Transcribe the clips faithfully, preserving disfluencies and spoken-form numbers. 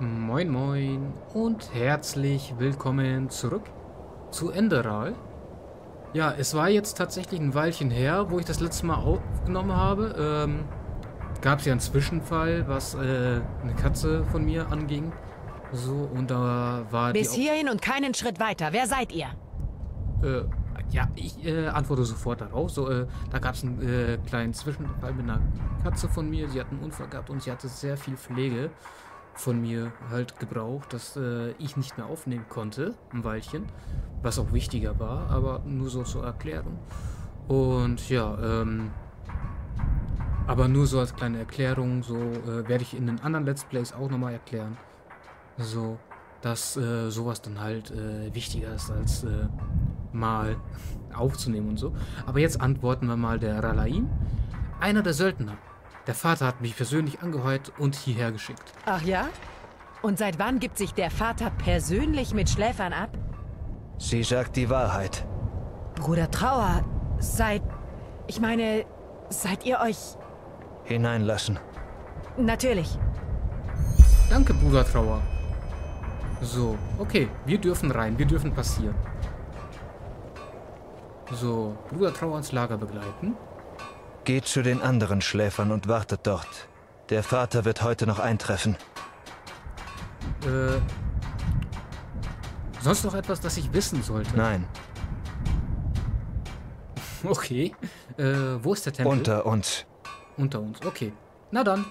Moin moin und herzlich willkommen zurück zu Enderal. Ja, es war jetzt tatsächlich ein Weilchen her, wo ich das letzte Mal aufgenommen habe. Ähm, Gab es ja einen Zwischenfall, was äh, eine Katze von mir anging. So, und da war die... Bis hierhin und keinen Schritt weiter. Wer seid ihr? Äh, ja, ich äh, antworte sofort darauf. So, äh, da gab es einen äh, kleinen Zwischenfall mit einer Katze von mir. Sie hat einen Unfall gehabt und sie hatte sehr viel Pflege von mir halt gebraucht, dass äh, ich nicht mehr aufnehmen konnte, ein Weilchen, was auch wichtiger war, aber nur so zur Erklärung. Und ja, ähm, aber nur so als kleine Erklärung, so äh, werde ich in den anderen Let's Plays auch nochmal erklären, so, dass äh, sowas dann halt äh, wichtiger ist, als äh, mal aufzunehmen und so. Aber jetzt antworten wir mal der Ralaim, einer der Söldner. Der Vater hat mich persönlich angeheuert und hierher geschickt. Ach ja? Und seit wann gibt sich der Vater persönlich mit Schläfern ab? Sie sagt die Wahrheit. Bruder Trauer, seid... Ich meine, seid ihr euch... Hineinlassen. Natürlich. Danke, Bruder Trauer. So, okay. Wir dürfen rein. Wir dürfen passieren. So, Bruder Trauer ins Lager begleiten. Geht zu den anderen Schläfern und wartet dort. Der Vater wird heute noch eintreffen. Äh, sonst noch etwas, das ich wissen sollte? Nein. Okay. Äh, wo ist der Tempel? Unter uns. Unter uns, okay. Na dann.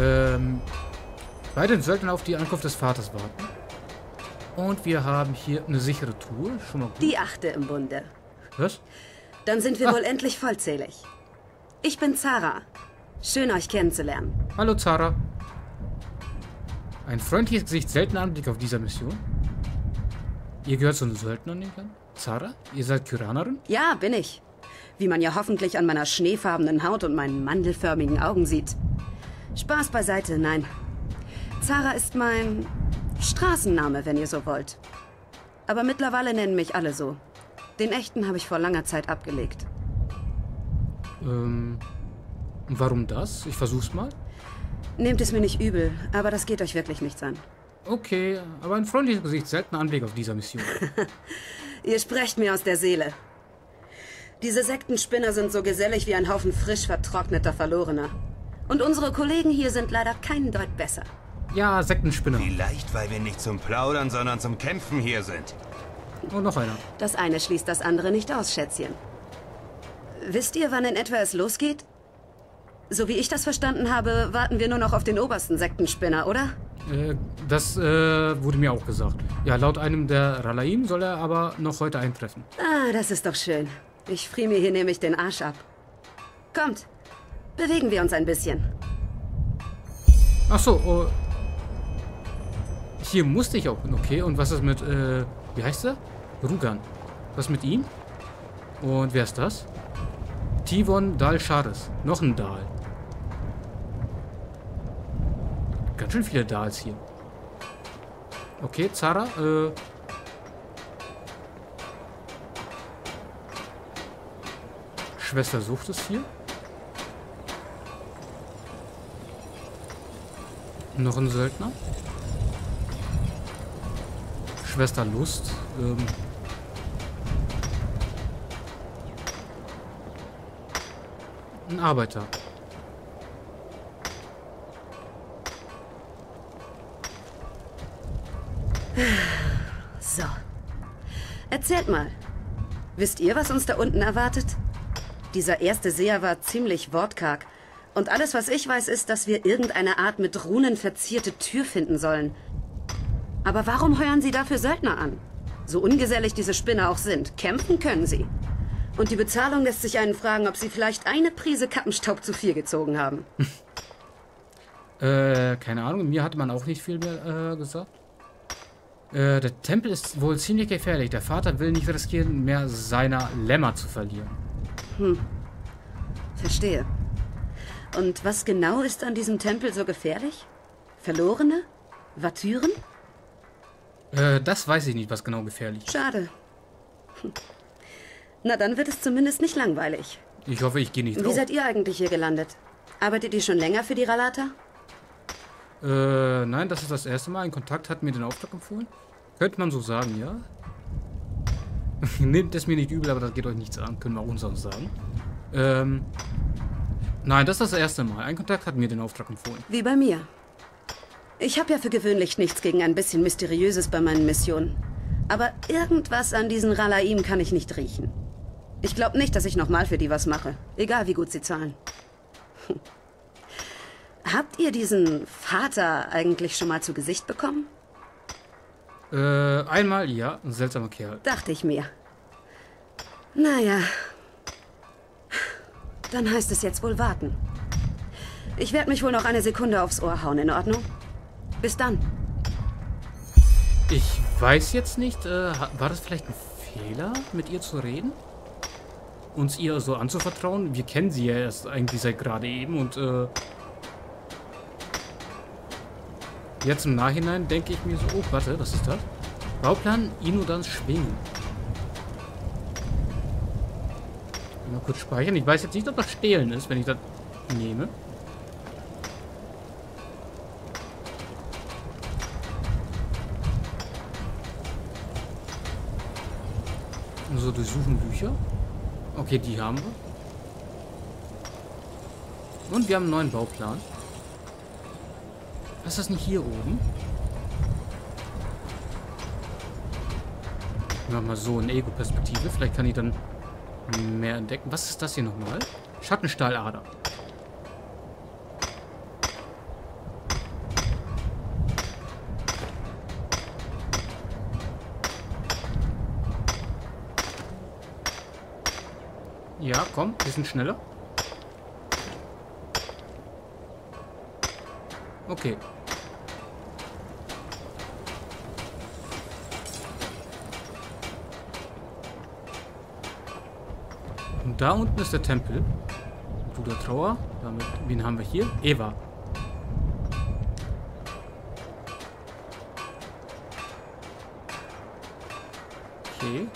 Ähm, bei den Söldnern auf die Ankunft des Vaters warten. Und wir haben hier eine sichere Tour. Schon mal gut. Die achte im Bunde. Was? Dann sind wir ah. wohl endlich vollzählig. Ich bin Zara. Schön, euch kennenzulernen. Hallo, Zara. Ein freundliches Gesicht, seltener Anblick auf dieser Mission. Ihr gehört zu den Söldnern, den Plan? Zara, ihr seid Kyranerin? Ja, bin ich. Wie man ja hoffentlich an meiner schneefarbenen Haut und meinen mandelförmigen Augen sieht. Spaß beiseite, nein. Zara ist mein Straßenname, wenn ihr so wollt. Aber mittlerweile nennen mich alle so. Den echten habe ich vor langer Zeit abgelegt. Ähm, warum das? Ich versuch's mal. Nehmt es mir nicht übel, aber das geht euch wirklich nichts an. Okay, aber ein freundliches Gesicht, seltener Anblick auf dieser Mission. Ihr sprecht mir aus der Seele. Diese Sektenspinner sind so gesellig wie ein Haufen frisch vertrockneter Verlorener. Und unsere Kollegen hier sind leider keinen Deut besser. Ja, Sektenspinner. Vielleicht, weil wir nicht zum Plaudern, sondern zum Kämpfen hier sind. Und noch einer. Das eine schließt das andere nicht aus, Schätzchen. Wisst ihr, wann in etwa es losgeht? So wie ich das verstanden habe, warten wir nur noch auf den obersten Sektenspinner, oder? Äh, das äh, wurde mir auch gesagt. Ja, laut einem der Ralaim soll er aber noch heute eintreffen. Ah, das ist doch schön. Ich friere mir hier nämlich den Arsch ab. Kommt, bewegen wir uns ein bisschen. Ach so, oh. Hier musste ich auch. Okay, und was ist mit, äh, wie heißt er? Rugan. Was mit ihm? Und wer ist das? Tivon Dalcharis. Noch ein Dal. Ganz schön viele Dals hier. Okay, Zara. Äh Schwester Sucht ist hier. Noch ein Söldner. Schwester Lust. Ähm Ein Arbeiter. So. Erzählt mal. Wisst ihr, was uns da unten erwartet? Dieser erste Seher war ziemlich wortkarg. Und alles, was ich weiß, ist, dass wir irgendeine Art mit Runen verzierte Tür finden sollen. Aber warum heuern sie dafür Söldner an? So ungesellig diese Spinner auch sind, kämpfen können sie. Und die Bezahlung lässt sich einen fragen, ob sie vielleicht eine Prise Kappenstaub zu viel gezogen haben. äh, keine Ahnung, mir hatte man auch nicht viel mehr äh, gesagt. Äh, der Tempel ist wohl ziemlich gefährlich. Der Vater will nicht riskieren, mehr seiner Lämmer zu verlieren. Hm, verstehe. Und was genau ist an diesem Tempel so gefährlich? Verlorene? Watyren? Äh, das weiß ich nicht, was genau gefährlich ist. Schade. Hm. Na, dann wird es zumindest nicht langweilig. Ich hoffe, ich gehe nicht drauf. Wie seid ihr eigentlich hier gelandet? Arbeitet ihr schon länger für die Ralata? Äh, nein, das ist das erste Mal. Ein Kontakt hat mir den Auftrag empfohlen. Könnte man so sagen, ja. Nehmt es mir nicht übel, aber das geht euch nichts an. Können wir uns auch sagen. Ähm, nein, das ist das erste Mal. Ein Kontakt hat mir den Auftrag empfohlen. Wie bei mir. Ich habe ja für gewöhnlich nichts gegen ein bisschen Mysteriöses bei meinen Missionen. Aber irgendwas an diesen Ralaim kann ich nicht riechen. Ich glaube nicht, dass ich nochmal für die was mache. Egal, wie gut sie zahlen. Hm. Habt ihr diesen Vater eigentlich schon mal zu Gesicht bekommen? Äh, einmal, ja. Ein seltsamer Kerl. Dachte ich mir. Naja. Dann heißt es jetzt wohl warten. Ich werde mich wohl noch eine Sekunde aufs Ohr hauen, in Ordnung? Bis dann. Ich weiß jetzt nicht, äh, war das vielleicht ein Fehler, mit ihr zu reden? Uns ihr so anzuvertrauen? Wir kennen sie ja erst eigentlich seit gerade eben und, äh... jetzt im Nachhinein denke ich mir so, oh, warte, was ist das? Bauplan, Inudans Schwingen. Mal kurz speichern. Ich weiß jetzt nicht, ob das Stehlen ist, wenn ich das nehme. So, durchsuchen Bücher. Okay, die haben wir. Und wir haben einen neuen Bauplan. Ist das nicht hier oben? Mach mal so in Ego-Perspektive. Vielleicht kann ich dann mehr entdecken. Was ist das hier nochmal? Schattenstahlader. Ja, komm, bisschen schneller. Okay. Und da unten ist der Tempel. Bruder Trauer. Damit, wen haben wir hier? Eva. Okay.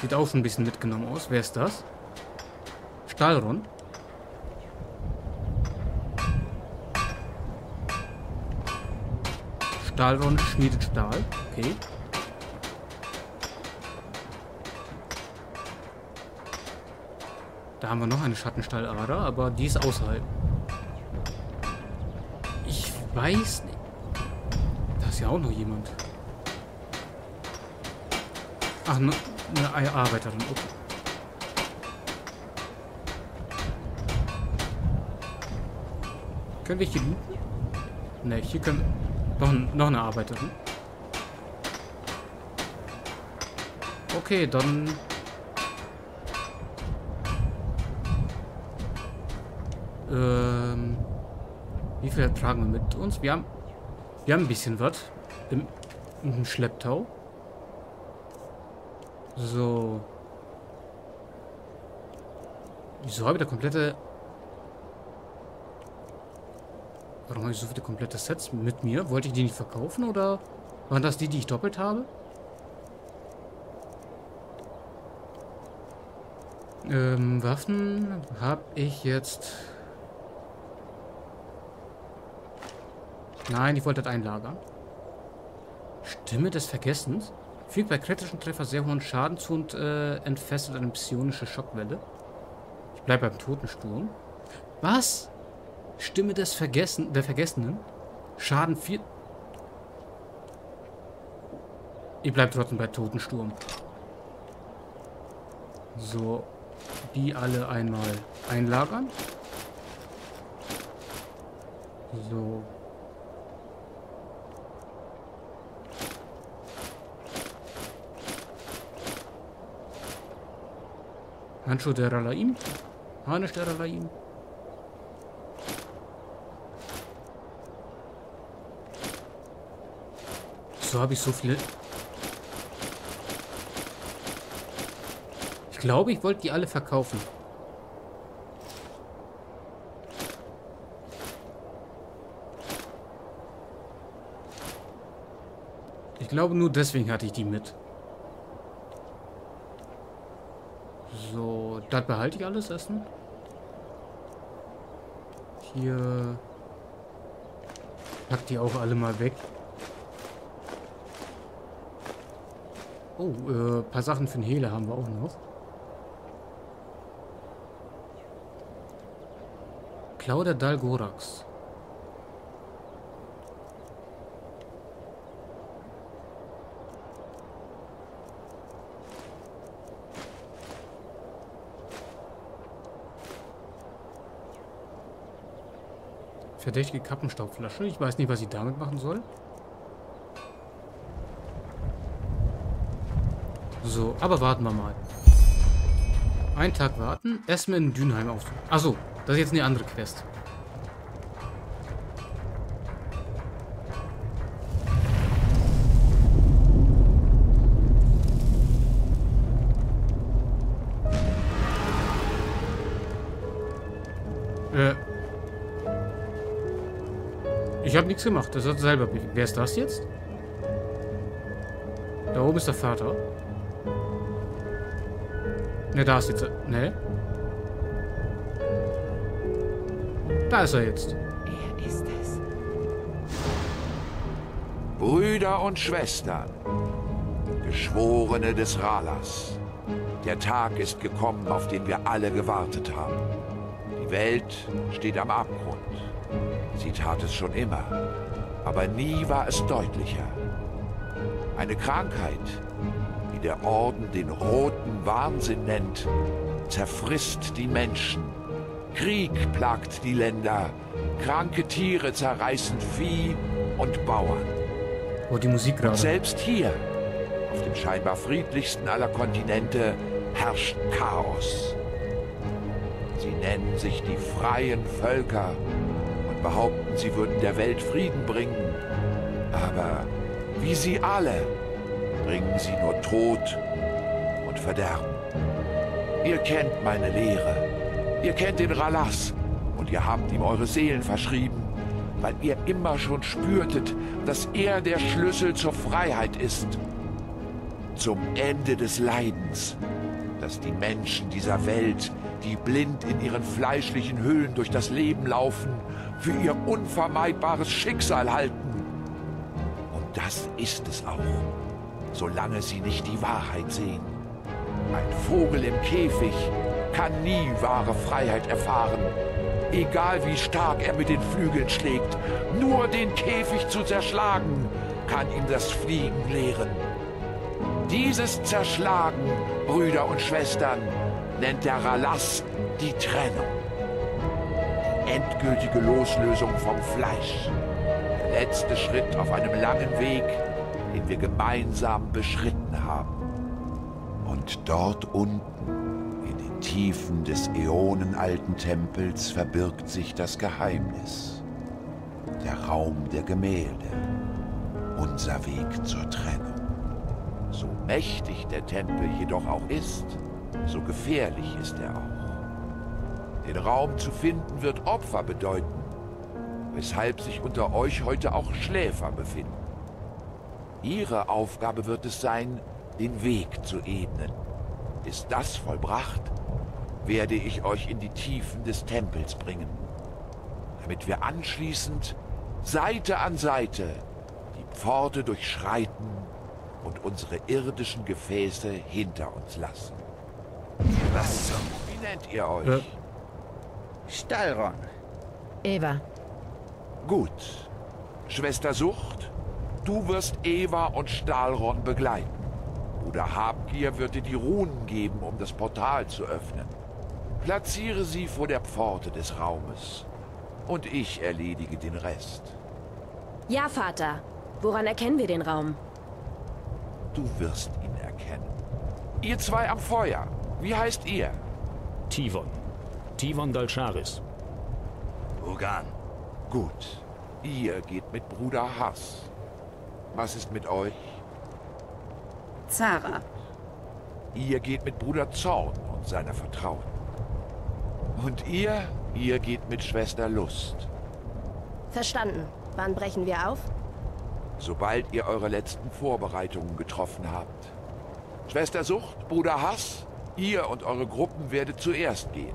Sieht auch schon ein bisschen mitgenommen aus. Wer ist das? Stahlron. Stahlron schmiedet Stahl. Okay. Da haben wir noch eine Schattenstahlader, aber die ist außerhalb. Ich weiß nicht. Da ist ja auch noch jemand. Ach, ne, eine Arbeiterin. Okay. Können wir hier looten? Ne, hier können wir... Noch, noch eine Arbeiterin. Okay, dann... Ähm... Wie viel tragen wir mit uns? Wir haben... Wir haben ein bisschen was. Im, im Schlepptau. So. Wieso habe ich da komplette... Warum habe ich so viele komplette Sets mit mir? Wollte ich die nicht verkaufen oder waren das die, die ich doppelt habe? Ähm, Waffen habe ich jetzt... Nein, ich wollte das einlagern. Stimme des Vergessens. Fügt bei kritischen Treffer sehr hohen Schaden zu und äh, entfesselt eine psionische Schockwelle. Ich bleibe beim Totensturm. Was? Stimme des Vergessen, der Vergessenen. Schaden vier. Ihr bleibt trotzdem bei Totensturm. So. Die alle einmal einlagern. So. Handschuh der Ralaim. Harnisch der Ralaim. So habe ich so viele. Ich glaube, ich wollte die alle verkaufen. Ich glaube, nur deswegen hatte ich die mit. So, das behalte ich alles erstmal. Hier. pack die auch alle mal weg. Oh, äh, ein paar Sachen für den Hehler haben wir auch noch. Clauder Dalgorax. Verdächtige Kappenstaubflasche. Ich weiß nicht, was ich damit machen soll. So, aber warten wir mal. Einen Tag warten. Erstmal in Dünheim aufsuchen. Achso, das ist jetzt eine andere Quest. Äh. Ich habe nichts gemacht. Das hat selber... Wer ist das jetzt? Da oben ist der Vater. Ne, da ist jetzt... Ne? Da ist er jetzt. Er ist es. Brüder und Schwestern, Geschworene des Ralas, der Tag ist gekommen, auf den wir alle gewartet haben. Die Welt steht am Abgrund. Sie tat es schon immer, aber nie war es deutlicher. Eine Krankheit, die der Orden den roten Wahnsinn nennt, zerfrisst die Menschen. Krieg plagt die Länder, kranke Tiere zerreißen Vieh und Bauern. Oh, die Musik gerade. Selbst hier, auf dem scheinbar friedlichsten aller Kontinente, herrscht Chaos. Sie nennen sich die freien Völker. Behaupten, sie würden der Welt Frieden bringen. Aber wie sie alle, bringen sie nur Tod und Verderben. Ihr kennt meine Lehre. Ihr kennt den Ralas und ihr habt ihm eure Seelen verschrieben, weil ihr immer schon spürtet, dass er der Schlüssel zur Freiheit ist. Zum Ende des Leidens, dass die Menschen dieser Welt, die blind in ihren fleischlichen Höhlen durch das Leben laufen, für ihr unvermeidbares Schicksal halten. Und das ist es auch, solange sie nicht die Wahrheit sehen. Ein Vogel im Käfig kann nie wahre Freiheit erfahren, egal wie stark er mit den Flügeln schlägt. Nur den Käfig zu zerschlagen, kann ihm das Fliegen lehren. Dieses Zerschlagen, Brüder und Schwestern, nennt der Ralas die Trennung. Endgültige Loslösung vom Fleisch. Der letzte Schritt auf einem langen Weg, den wir gemeinsam beschritten haben. Und dort unten, in den Tiefen des äonenalten Tempels, verbirgt sich das Geheimnis. Der Raum der Gemälde. Unser Weg zur Trennung. So mächtig der Tempel jedoch auch ist, so gefährlich ist er auch. Den Raum zu finden, wird Opfer bedeuten, weshalb sich unter euch heute auch Schläfer befinden. Ihre Aufgabe wird es sein, den Weg zu ebnen. Ist das vollbracht, werde ich euch in die Tiefen des Tempels bringen, damit wir anschließend Seite an Seite die Pforte durchschreiten und unsere irdischen Gefäße hinter uns lassen. Was zum... Wie nennt ihr euch? Ja. Stahlron. Eva. Gut. Schwester Sucht, du wirst Eva und Stahlron begleiten. Bruder Habgier wird dir die Runen geben, um das Portal zu öffnen. Platziere sie vor der Pforte des Raumes. Und ich erledige den Rest. Ja, Vater. Woran erkennen wir den Raum? Du wirst ihn erkennen. Ihr zwei am Feuer. Wie heißt ihr? Tivon. Tivon Dalcharis. Rugan. Gut. Ihr geht mit Bruder Hass. Was ist mit euch? Zara. Ihr geht mit Bruder Zorn und seiner Vertrauten. Und ihr? Ihr geht mit Schwester Lust. Verstanden. Wann brechen wir auf? Sobald ihr eure letzten Vorbereitungen getroffen habt. Schwester Sucht, Bruder Hass, ihr und eure Gruppen werdet zuerst gehen.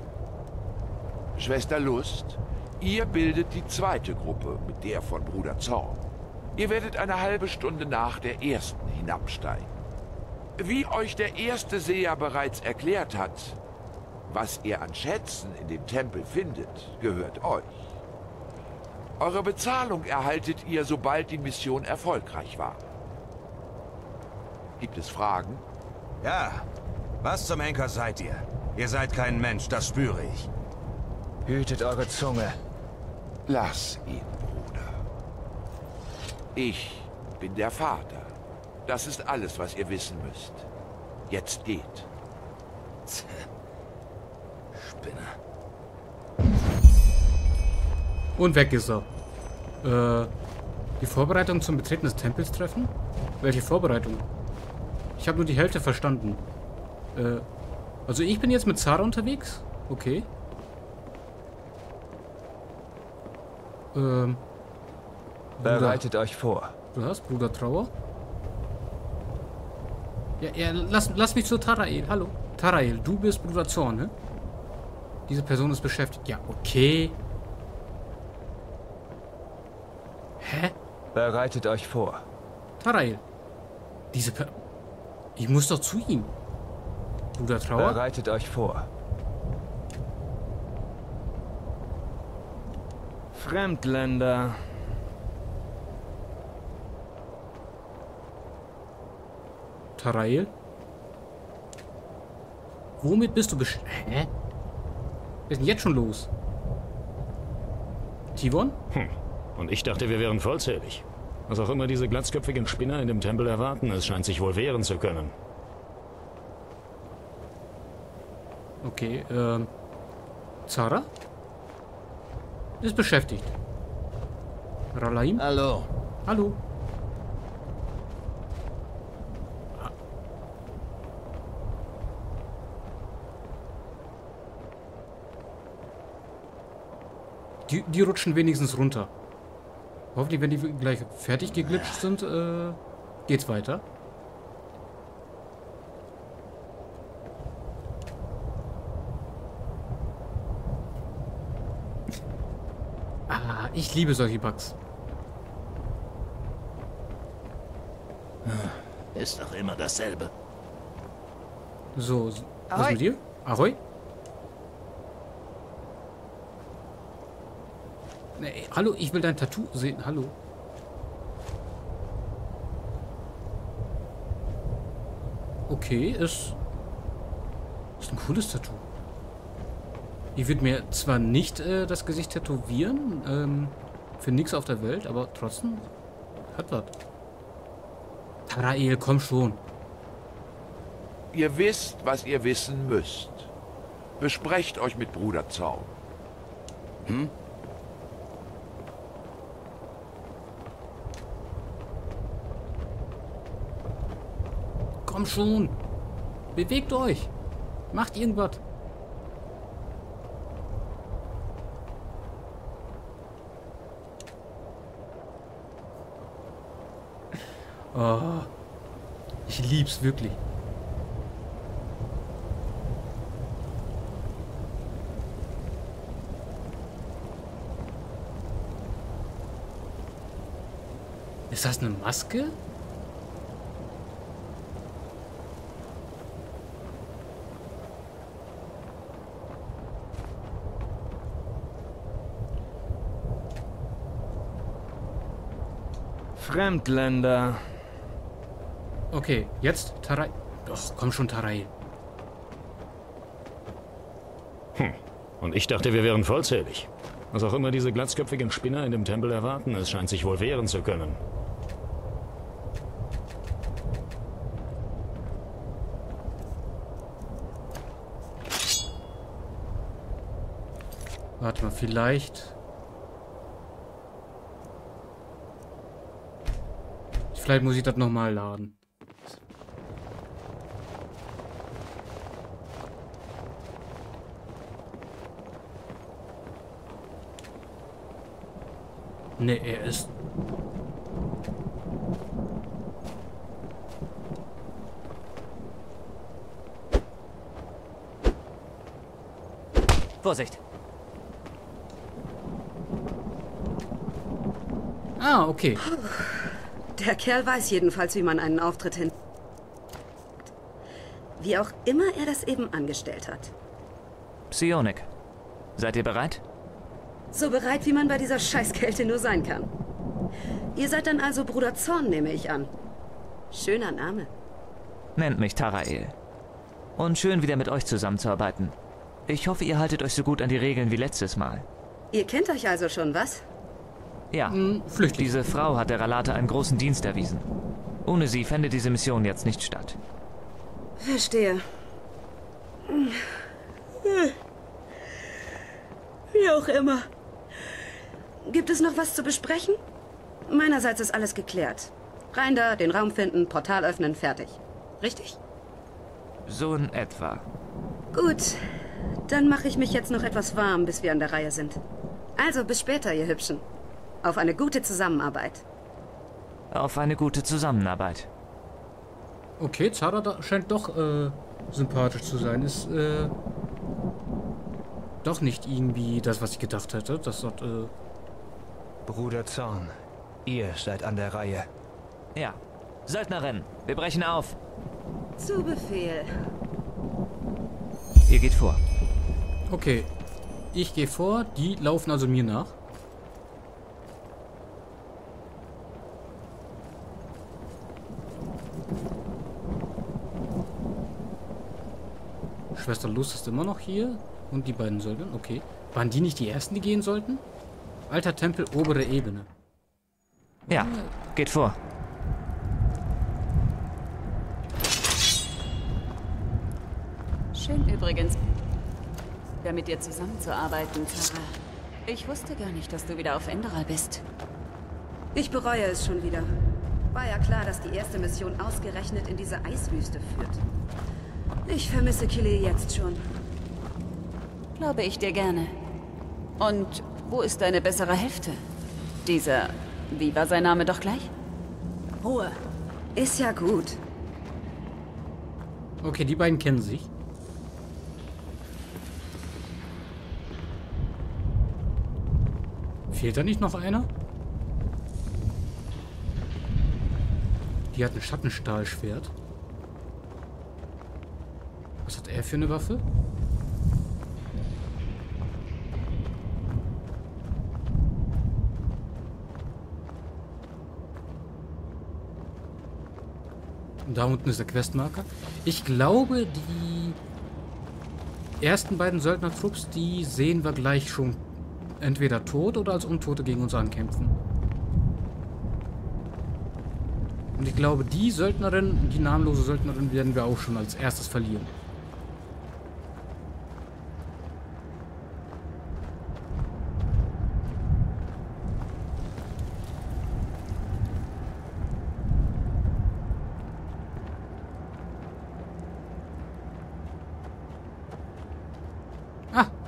Schwester Lust, Ihr bildet die zweite Gruppe mit der von Bruder Zorn. Ihr werdet eine halbe Stunde nach der ersten hinabsteigen. Wie euch der erste Seher bereits erklärt hat, was ihr an Schätzen in dem Tempel findet, gehört euch. Eure Bezahlung erhaltet ihr, sobald die Mission erfolgreich war. Gibt es Fragen? Ja. Was zum Henker seid ihr? Ihr seid kein Mensch, das spüre ich. Hütet eure Zunge. Lass ihn, Bruder. Ich bin der Vater. Das ist alles, was ihr wissen müsst. Jetzt geht. Spinner. Und weg ist er. Äh, die Vorbereitung zum Betreten des Tempels treffen? Welche Vorbereitung? Ich habe nur die Hälfte verstanden. Äh, also ich bin jetzt mit Zara unterwegs? Okay. Ähm. Bereitet euch vor. Du hast Bruder Trauer? Ja, ja, lass, lass mich zu Tarael. Hallo. Tarael, du bist Bruder Zorn, ne? Diese Person ist beschäftigt. Ja, okay. Hä? Bereitet euch vor. Tarael. Diese Per... Ich muss doch zu ihm. Bruder Trauer. Bereitet euch vor. Fremdländer. Tarael? Womit bist du besch... Hä? Was ist denn jetzt schon los? Tivon? Hm. Und ich dachte, wir wären vollzählig. Was auch immer diese glatzköpfigen Spinner in dem Tempel erwarten, es scheint sich wohl wehren zu können. Okay, ähm... Zara? Ist beschäftigt. Ralaim? Hallo. Hallo. Die, die rutschen wenigstens runter. Hoffentlich, wenn die gleich fertig geglitscht sind, äh, geht's weiter. Ah, ich liebe solche Bugs. Ist doch immer dasselbe. So, was ist mit dir? Ahoi. Nee, hallo, ich will dein Tattoo sehen. Hallo. Okay, ist... Ist ein cooles Tattoo. Ich würde mir zwar nicht äh, das Gesicht tätowieren, ähm, für nichts auf der Welt, aber trotzdem hat was. Tarael, komm schon. Ihr wisst, was ihr wissen müsst. Besprecht euch mit Bruder Zau. Hm? Komm schon. Bewegt euch. Macht irgendwas. Oh, ich lieb's wirklich. Ist das eine Maske? Fremdländer. Okay, jetzt Tarael. Doch, komm schon, Tarael. Hm. Und ich dachte, wir wären vollzählig. Was auch immer diese glatzköpfigen Spinner in dem Tempel erwarten, es scheint sich wohl wehren zu können. Warte mal, vielleicht... Vielleicht muss ich das nochmal laden. Ne, er ist... Vorsicht! Ah, okay. Der Kerl weiß jedenfalls, wie man einen Auftritt hin... Wie auch immer er das eben angestellt hat. Psionic, seid ihr bereit? So bereit, wie man bei dieser Scheißkälte nur sein kann. Ihr seid dann also Bruder Zorn, nehme ich an. Schöner Name. Nennt mich Tarael. Und schön, wieder mit euch zusammenzuarbeiten. Ich hoffe, ihr haltet euch so gut an die Regeln wie letztes Mal. Ihr kennt euch also schon, was? Ja. Hm, flüchtig. Diese Frau hat der Ralate einen großen Dienst erwiesen. Ohne sie fände diese Mission jetzt nicht statt. Verstehe. Wie auch immer. Gibt es noch was zu besprechen? Meinerseits ist alles geklärt. Rein da, den Raum finden, Portal öffnen, fertig. Richtig? So in etwa. Gut. Dann mache ich mich jetzt noch etwas warm, bis wir an der Reihe sind. Also, bis später, ihr Hübschen. Auf eine gute Zusammenarbeit. Auf eine gute Zusammenarbeit. Okay, Zara scheint doch äh, sympathisch zu sein. Ist äh, doch nicht irgendwie das, was ich gedacht hätte. Das hat, äh Bruder Zorn, ihr seid an der Reihe. Ja, Söldnerin, wir brechen auf. Zu Befehl. Ihr geht vor. Okay, ich gehe vor. Die laufen also mir nach. Schwester Lust ist immer noch hier. Und die beiden sollten. Okay. Waren die nicht die ersten, die gehen sollten? Alter Tempel, obere Ebene. Ja, geht vor. Schön übrigens, wieder mit dir zusammenzuarbeiten, Zara. Ich wusste gar nicht, dass du wieder auf Enderal bist. Ich bereue es schon wieder. War ja klar, dass die erste Mission ausgerechnet in diese Eiswüste führt. Ich vermisse Kili jetzt schon. Glaube ich dir gerne. Und wo ist deine bessere Hälfte? Dieser, wie war sein Name doch gleich? Ruhe. Ist ja gut. Okay, die beiden kennen sich. Fehlt da nicht noch einer? Die hat ein Schattenstahlschwert. Was hat er für eine Waffe? Und da unten ist der Questmarker. Ich glaube, die ersten beiden Söldnertrupps, die sehen wir gleich schon entweder tot oder als Untote gegen uns ankämpfen. Und ich glaube, die Söldnerin, die namenlose Söldnerin, werden wir auch schon als erstes verlieren.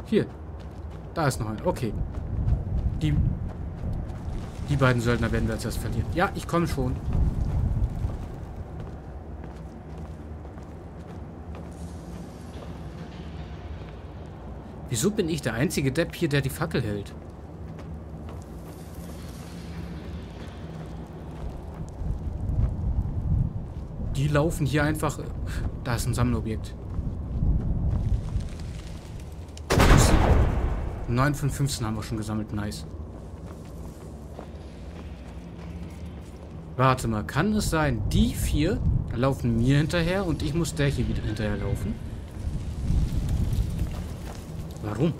Hier, da ist noch ein. Okay. Die, die beiden Söldner werden wir jetzt erst verlieren. Ja, ich komme schon. Wieso bin ich der einzige Depp hier, der die Fackel hält? Die laufen hier einfach... Da ist ein Sammelobjekt. neun von fünfzehn haben wir schon gesammelt. Nice. Warte mal. Kann es sein, die vier laufen mir hinterher und ich muss der hier wieder hinterher laufen? Warum?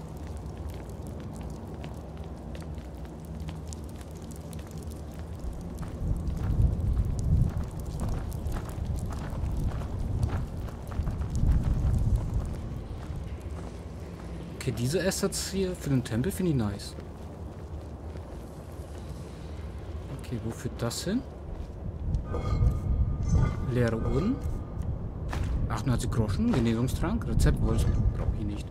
Okay, diese Assets hier für den Tempel finde ich nice. Okay, wo führt das hin? Leere Uhren. achtundneunzig Groschen, Genesungstrank, Rezept, brauche ich nicht.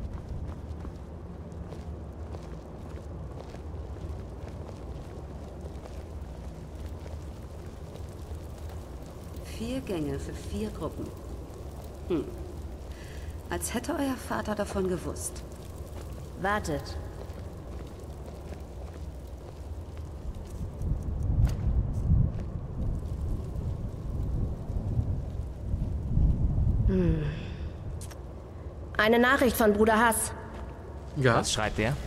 Vier Gänge für vier Gruppen. Hm. Als hätte euer Vater davon gewusst. Wartet. Eine Nachricht von Bruder Hass. Ja. Was schreibt er?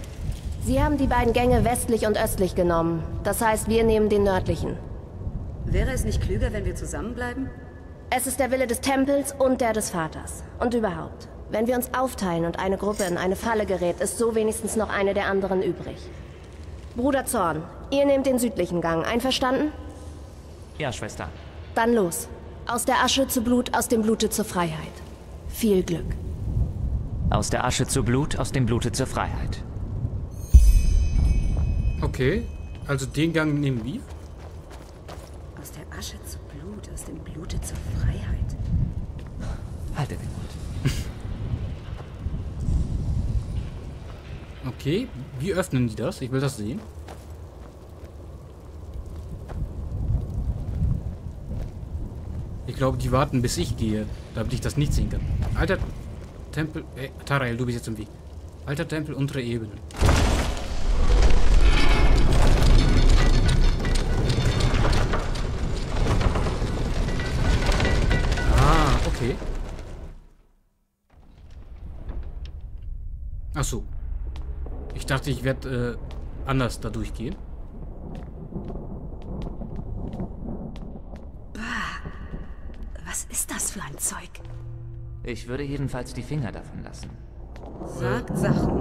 Sie haben die beiden Gänge westlich und östlich genommen. Das heißt, wir nehmen den nördlichen. Wäre es nicht klüger, wenn wir zusammenbleiben? Es ist der Wille des Tempels und der des Vaters. Und überhaupt. Wenn wir uns aufteilen und eine Gruppe in eine Falle gerät, ist so wenigstens noch eine der anderen übrig. Bruder Zorn, ihr nehmt den südlichen Gang. Einverstanden? Ja, Schwester. Dann los. Aus der Asche zu Blut, aus dem Blute zur Freiheit. Viel Glück. Aus der Asche zu Blut, aus dem Blute zur Freiheit. Okay, also den Gang nehmen wir. Aus der Asche zu Blut, aus dem Blute zur Freiheit. Halte den Mund. Okay, wie öffnen die das? Ich will das sehen. Ich glaube, die warten, bis ich gehe, damit ich das nicht sehen kann. Alter Tempel... Äh, Tarael, du bist jetzt im Weg. Alter Tempel, untere Ebene. Ah, okay. Ach so. Ich dachte, ich werde äh, anders da durchgehen. Was ist das für ein Zeug? Ich würde jedenfalls die Finger davon lassen. Sagt Sachen.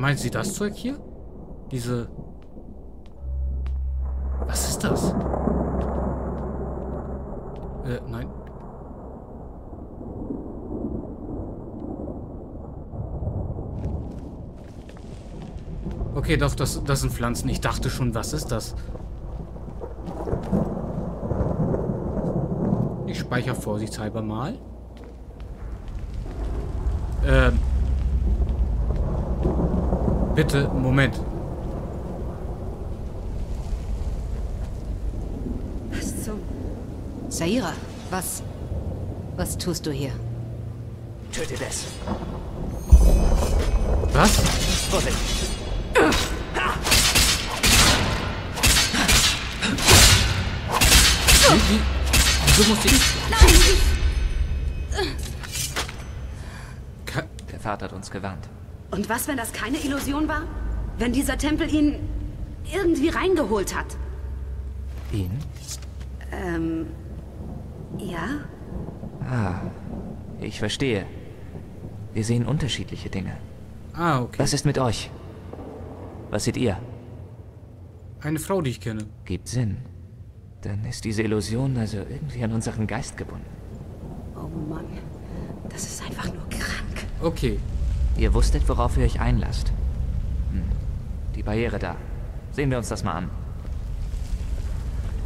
Meinen Sie das Zeug hier? Diese... Was ist das? Äh, nein. Okay, doch, das, das sind Pflanzen. Ich dachte schon, was ist das? Ich speichere vorsichtshalber mal. Ähm. Bitte, Moment. Was zum... Zaira, was... Was tust du hier? Töte das. Was? Vorsicht. Wie, wie? So muss ich... Nein! Der Vater hat uns gewarnt. Und was, wenn das keine Illusion war? Wenn dieser Tempel ihn irgendwie reingeholt hat? Ihn? Ähm... Ja? Ah, ich verstehe. Wir sehen unterschiedliche Dinge. Ah, okay. Was ist mit euch? Was seht ihr? Eine Frau, die ich kenne. Gibt Sinn. Dann ist diese Illusion also irgendwie an unseren Geist gebunden. Oh Mann, das ist einfach nur krank. Okay. Ihr wusstet, worauf ihr euch einlasst. Hm. Die Barriere da. Sehen wir uns das mal an.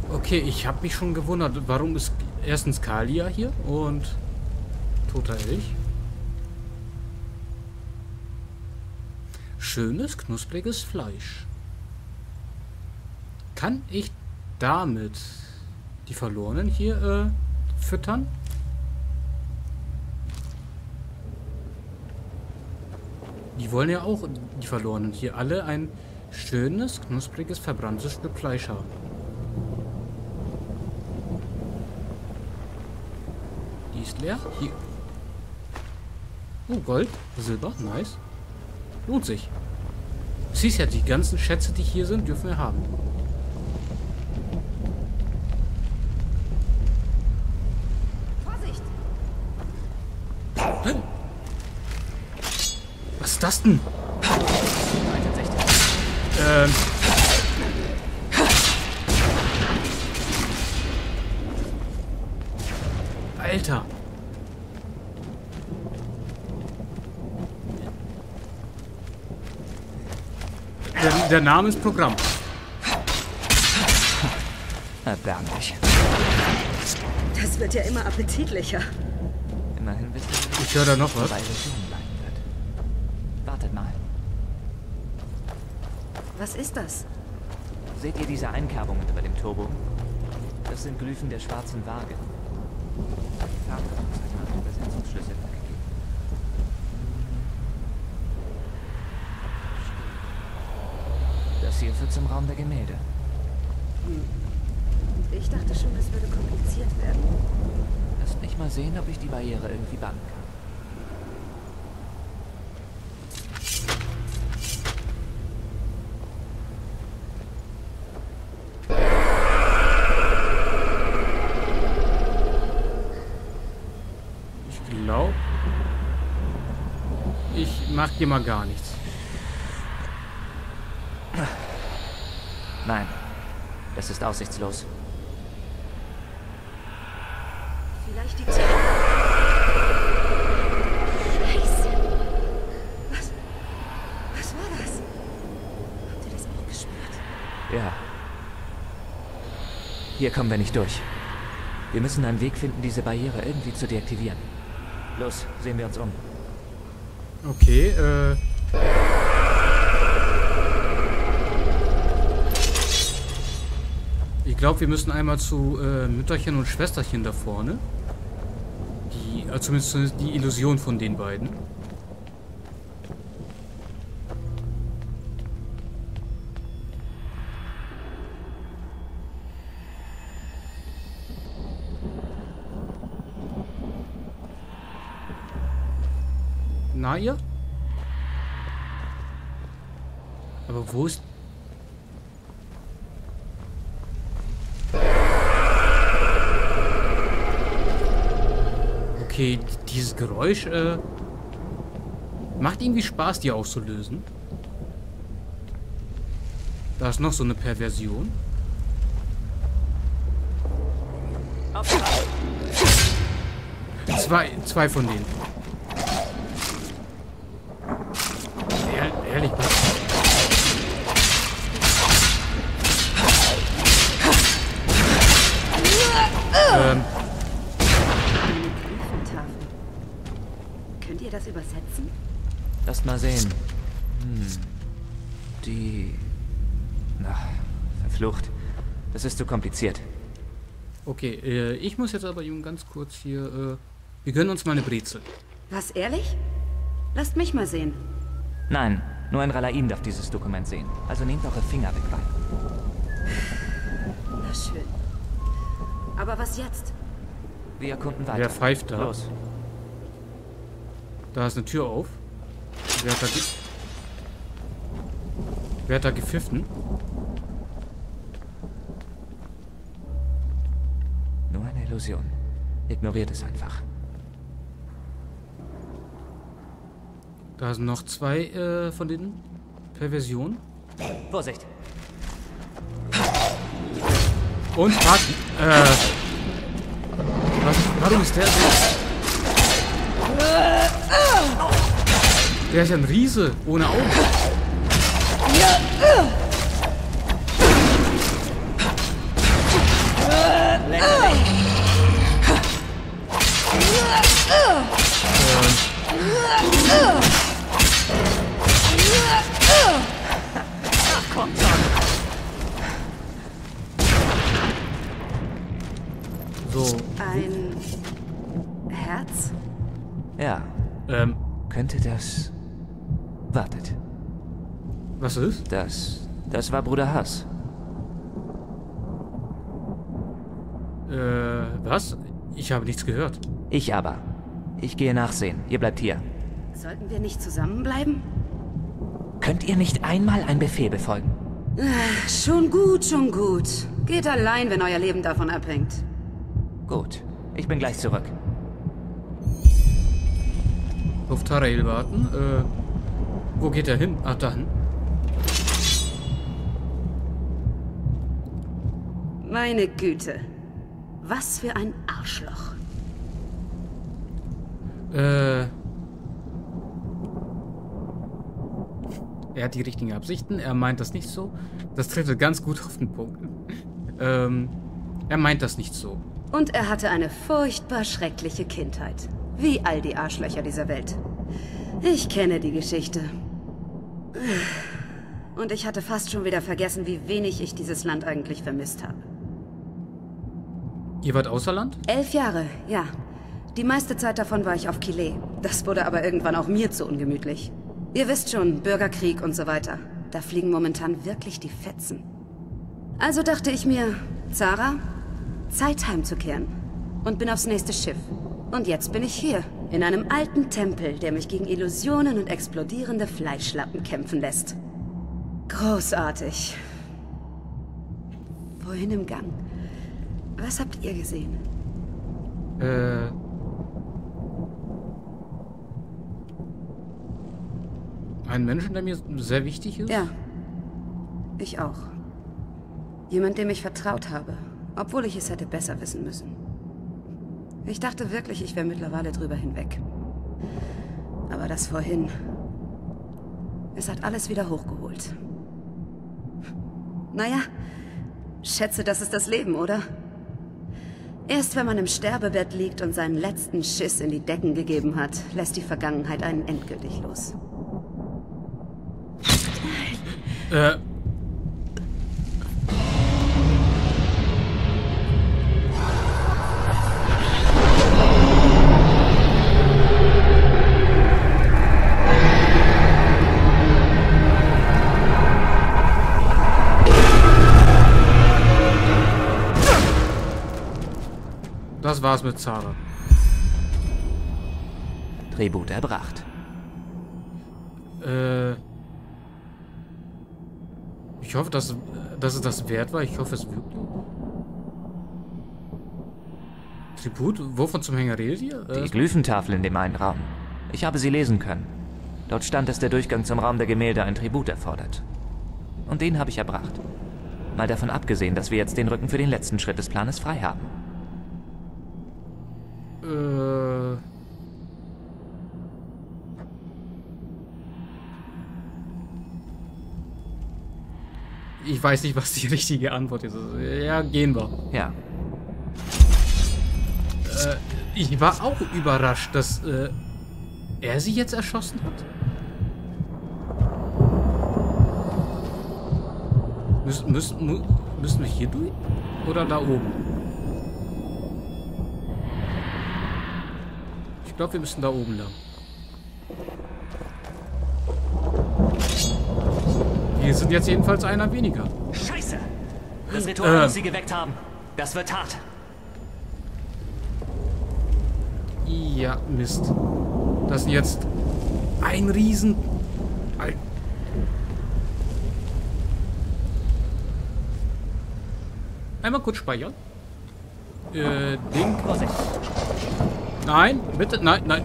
Okay, ich habe mich schon gewundert, warum ist erstens Kalia hier und Toter Elch. Schönes, knuspriges Fleisch. Kann ich damit die Verlorenen hier äh, füttern? Die wollen ja auch, die Verlorenen hier, alle ein schönes, knuspriges, verbranntes Stück Fleisch haben. Die ist leer. Hier. Oh, Gold, Silber, nice. Lohnt sich. Siehst ja, die ganzen Schätze, die hier sind, dürfen wir haben. Was ist das denn? Ähm. Alter. Der, der Name ist Programm. Erbärmlich. Das wird ja immer appetitlicher. Immerhin bist du... Ich höre da noch was. Wartet mal. Was ist das? Seht ihr diese Einkerbungen über dem Turbo? Das sind Glyphen der schwarzen Waage. Die Farbe hat einen Übersetzungsschlüssel gegeben. Das hier führt zum Raum der Gemälde. Hm. Ich dachte schon, das würde kompliziert werden. Erst nicht mal sehen, ob ich die Barriere irgendwie bannen kann. Macht dir mal gar nichts. Nein, das ist aussichtslos. Vielleicht die Zeit. Scheiße. Was, was war das? Habt ihr das auch gespürt? Ja. Hier kommen wir nicht durch. Wir müssen einen Weg finden, diese Barriere irgendwie zu deaktivieren. Los, sehen wir uns um. Okay, äh... ich glaube, wir müssen einmal zu äh, Mütterchen und Schwesterchen da vorne. Die, äh, zumindest die Illusion von den beiden. Na ihr? Aber wo ist... Okay, dieses Geräusch, äh... macht irgendwie Spaß, die aufzulösen. Da ist noch so eine Perversion. Zwei, zwei von denen. Ehrlich, ähm. Könnt ihr das übersetzen? Lasst mal sehen. Hm. Die... Na, verflucht. Das ist zu kompliziert. Okay, äh, ich muss jetzt aber eben ganz kurz hier... Äh, wir gönnen uns mal eine Brezel. Was, ehrlich? Lasst mich mal sehen. Nein. Nur ein Ralaim darf dieses Dokument sehen. Also nehmt eure Finger weg bei. Na schön. Aber was jetzt? Wir erkunden weiter. Wer pfeift da? Los. Da ist eine Tür auf. Wer hat da, ge Wer hat da gepfiffen? Nur eine Illusion. Ignoriert es einfach. Da sind noch zwei äh, von den Perversionen. Vorsicht! Und warten. Äh. Was, warum ist der so? Der ist ja ein Riese ohne Augen. Ähm. So. Ein Herz? Ja. Ähm. Könnte das... Wartet. Was ist? Das... Das war Bruder Hass. Äh, was? Ich habe nichts gehört. Ich aber. Ich gehe nachsehen. Ihr bleibt hier. Sollten wir nicht zusammenbleiben? Könnt ihr nicht einmal einen Befehl befolgen? Äh, schon gut, schon gut. Geht allein, wenn euer Leben davon abhängt. Gut, ich bin gleich zurück. Auf Tarael warten. Äh, wo geht er hin? Ach, da hin. Meine Güte. Was für ein Arschloch. Äh... Er hat die richtigen Absichten, er meint das nicht so. Das trifft ganz gut auf den Punkt. ähm, er meint das nicht so. Und er hatte eine furchtbar schreckliche Kindheit. Wie all die Arschlöcher dieser Welt. Ich kenne die Geschichte. Und ich hatte fast schon wieder vergessen, wie wenig ich dieses Land eigentlich vermisst habe. Ihr wart außer Land? Elf Jahre, ja. Die meiste Zeit davon war ich auf Kili. Das wurde aber irgendwann auch mir zu ungemütlich. Ihr wisst schon, Bürgerkrieg und so weiter. Da fliegen momentan wirklich die Fetzen. Also dachte ich mir, Zara, Zeit heimzukehren. und bin aufs nächste Schiff. Und jetzt bin ich hier, in einem alten Tempel, der mich gegen Illusionen und explodierende Fleischlappen kämpfen lässt. Großartig. Wohin im Gang? Was habt ihr gesehen? Äh... Einen Menschen, der mir sehr wichtig ist? Ja. Ich auch. Jemand, dem ich vertraut habe, obwohl ich es hätte besser wissen müssen. Ich dachte wirklich, ich wäre mittlerweile drüber hinweg. Aber das vorhin... Es hat alles wieder hochgeholt. Naja, schätze, das ist das Leben, oder? Erst wenn man im Sterbebett liegt und seinen letzten Schiss in die Decken gegeben hat, lässt die Vergangenheit einen endgültig los. Äh... Das war's mit Zara. Tribut erbracht. Äh. Ich hoffe, dass, dass es das wert war. Ich hoffe es wirklich. Tribut? Wovon zum Hänger redet ihr? Äh, Die Glyphentafel in dem einen Raum. Ich habe sie lesen können. Dort stand, dass der Durchgang zum Raum der Gemälde ein Tribut erfordert. Und den habe ich erbracht. Mal davon abgesehen, dass wir jetzt den Rücken für den letzten Schritt des Planes frei haben. Ich weiß nicht, was die richtige Antwort ist. Ja, gehen wir. Ja. Äh, ich war auch überrascht, dass äh, er sie jetzt erschossen hat. Müssen, müssen, müssen wir hier durch? Oder da oben? Ich glaube, wir müssen da oben lang. Wir sind jetzt jedenfalls einer weniger. Scheiße! Das Ritual, das äh. sie geweckt haben. Das wird hart. Ja, Mist. Das sind jetzt ein Riesen... Al Einmal kurz speichern. Äh, Ding... Vorsicht. Nein, bitte, nein, nein,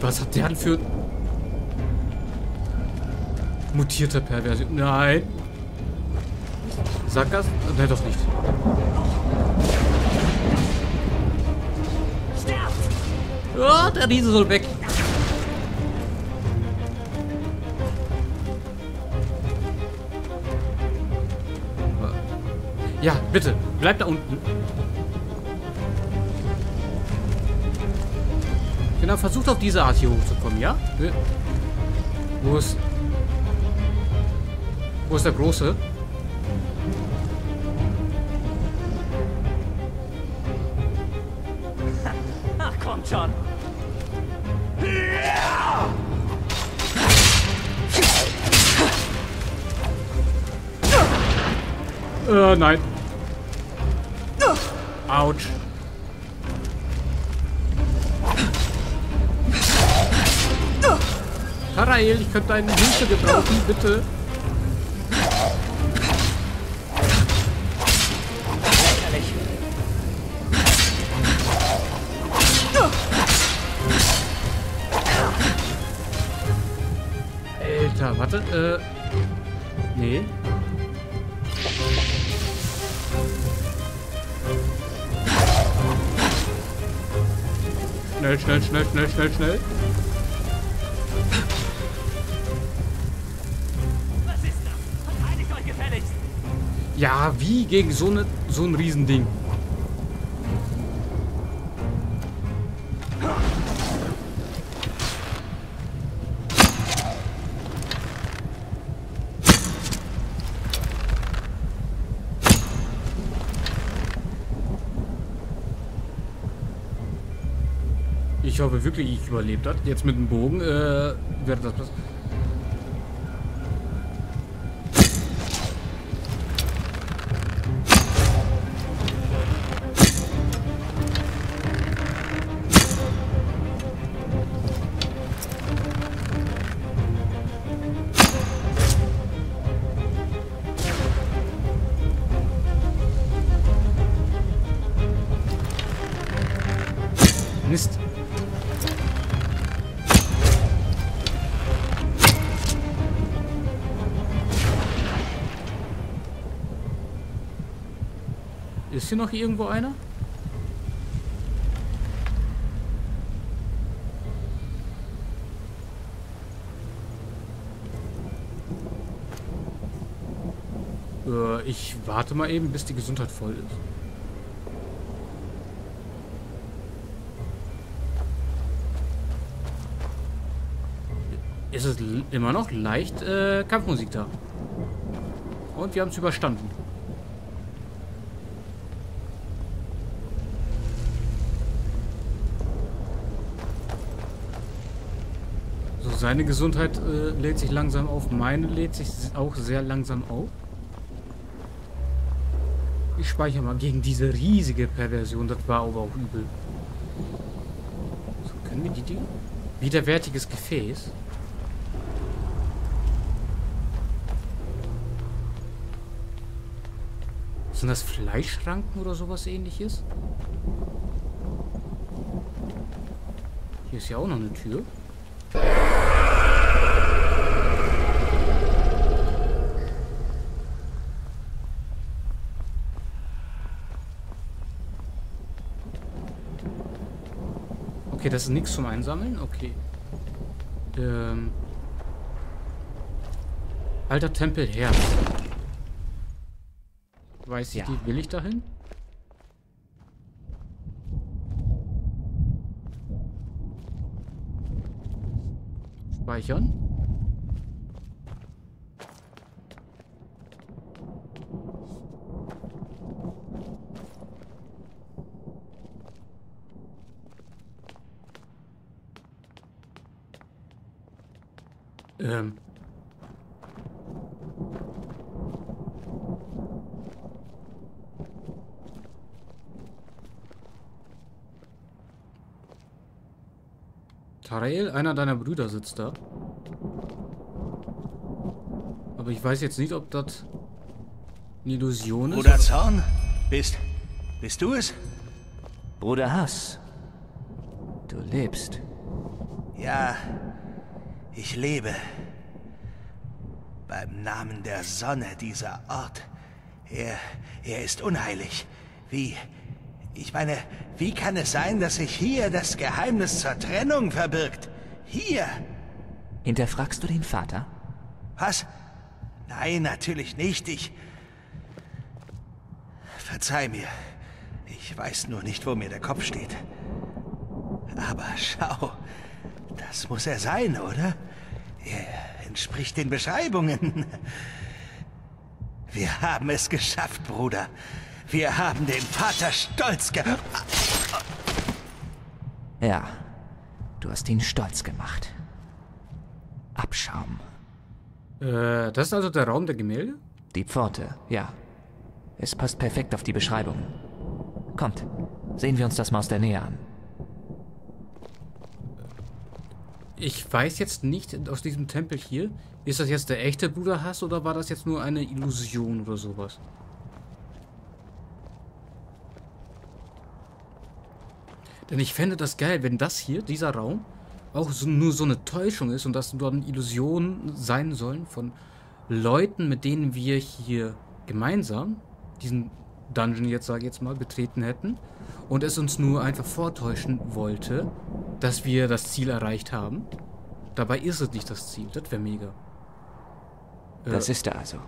was hat der denn für... Mutierte Perversion, nein. Sagt das? Nein, doch nicht. Oh, der Riese soll weg. Ja, bitte, bleib da unten. Genau, versucht auf diese Art hier hochzukommen, ja? Wo ist... Wo ist der Große? Ach, kommt schon! Äh, nein. Autsch. Tarael, ich könnte deine Hilfe gebrauchen, bitte. Alter, warte, äh... Nee. Schnell, schnell, schnell, schnell, schnell, schnell. Ja, wie gegen so, eine, so ein Riesending. Ich hoffe wirklich, ich überlebt habe. Jetzt mit dem Bogen äh, wäre das passen. Ist hier noch irgendwo einer? Äh, ich warte mal eben, bis die Gesundheit voll ist. Ist es immer noch leicht äh, Kampfmusik da. Und wir haben es überstanden. So, seine Gesundheit äh, lädt sich langsam auf. Meine lädt sich auch sehr langsam auf. Ich speichere mal gegen diese riesige Perversion. Das war aber auch übel. So, können wir die Dinge? Widerwärtiges Gefäß. Sind das Fleischschranken oder sowas ähnliches? Hier ist ja auch noch eine Tür. Okay, das ist nichts zum Einsammeln. Okay. Ähm. Alter Tempel her. Weiß ich nicht, will ich dahin? Speichern. Ähm. Tarael, einer deiner Brüder sitzt da. Aber ich weiß jetzt nicht, ob das eine Illusion ist. Bruder Zorn? Bist, bist du es? Bruder Hass, du lebst. Ja, ich lebe. Beim Namen der Sonne, dieser Ort. Er, er ist unheilig. Wie... Ich meine, wie kann es sein, dass sich hier das Geheimnis zur Trennung verbirgt? Hier! Hinterfragst du den Vater? Was? Nein, natürlich nicht. Ich... Verzeih mir. Ich weiß nur nicht, wo mir der Kopf steht. Aber schau, das muss er sein, oder? Er entspricht den Beschreibungen. Wir haben es geschafft, Bruder. Wir haben den Vater stolz gemacht. Ja, du hast ihn stolz gemacht. Abschaum. Äh, das ist also der Raum der Gemälde? Die Pforte, ja. Es passt perfekt auf die Beschreibung. Kommt, sehen wir uns das mal aus der Nähe an. Ich weiß jetzt nicht, aus diesem Tempel hier, ist das jetzt der echte Bruder Hass oder war das jetzt nur eine Illusion oder sowas? Denn ich fände das geil, wenn das hier, dieser Raum, auch so, nur so eine Täuschung ist und dass dort Illusionen sein sollen von Leuten, mit denen wir hier gemeinsam diesen Dungeon jetzt, sage ich jetzt mal, betreten hätten und es uns nur einfach vortäuschen wollte, dass wir das Ziel erreicht haben. Dabei ist es nicht das Ziel, das wäre mega. Äh, das ist er also,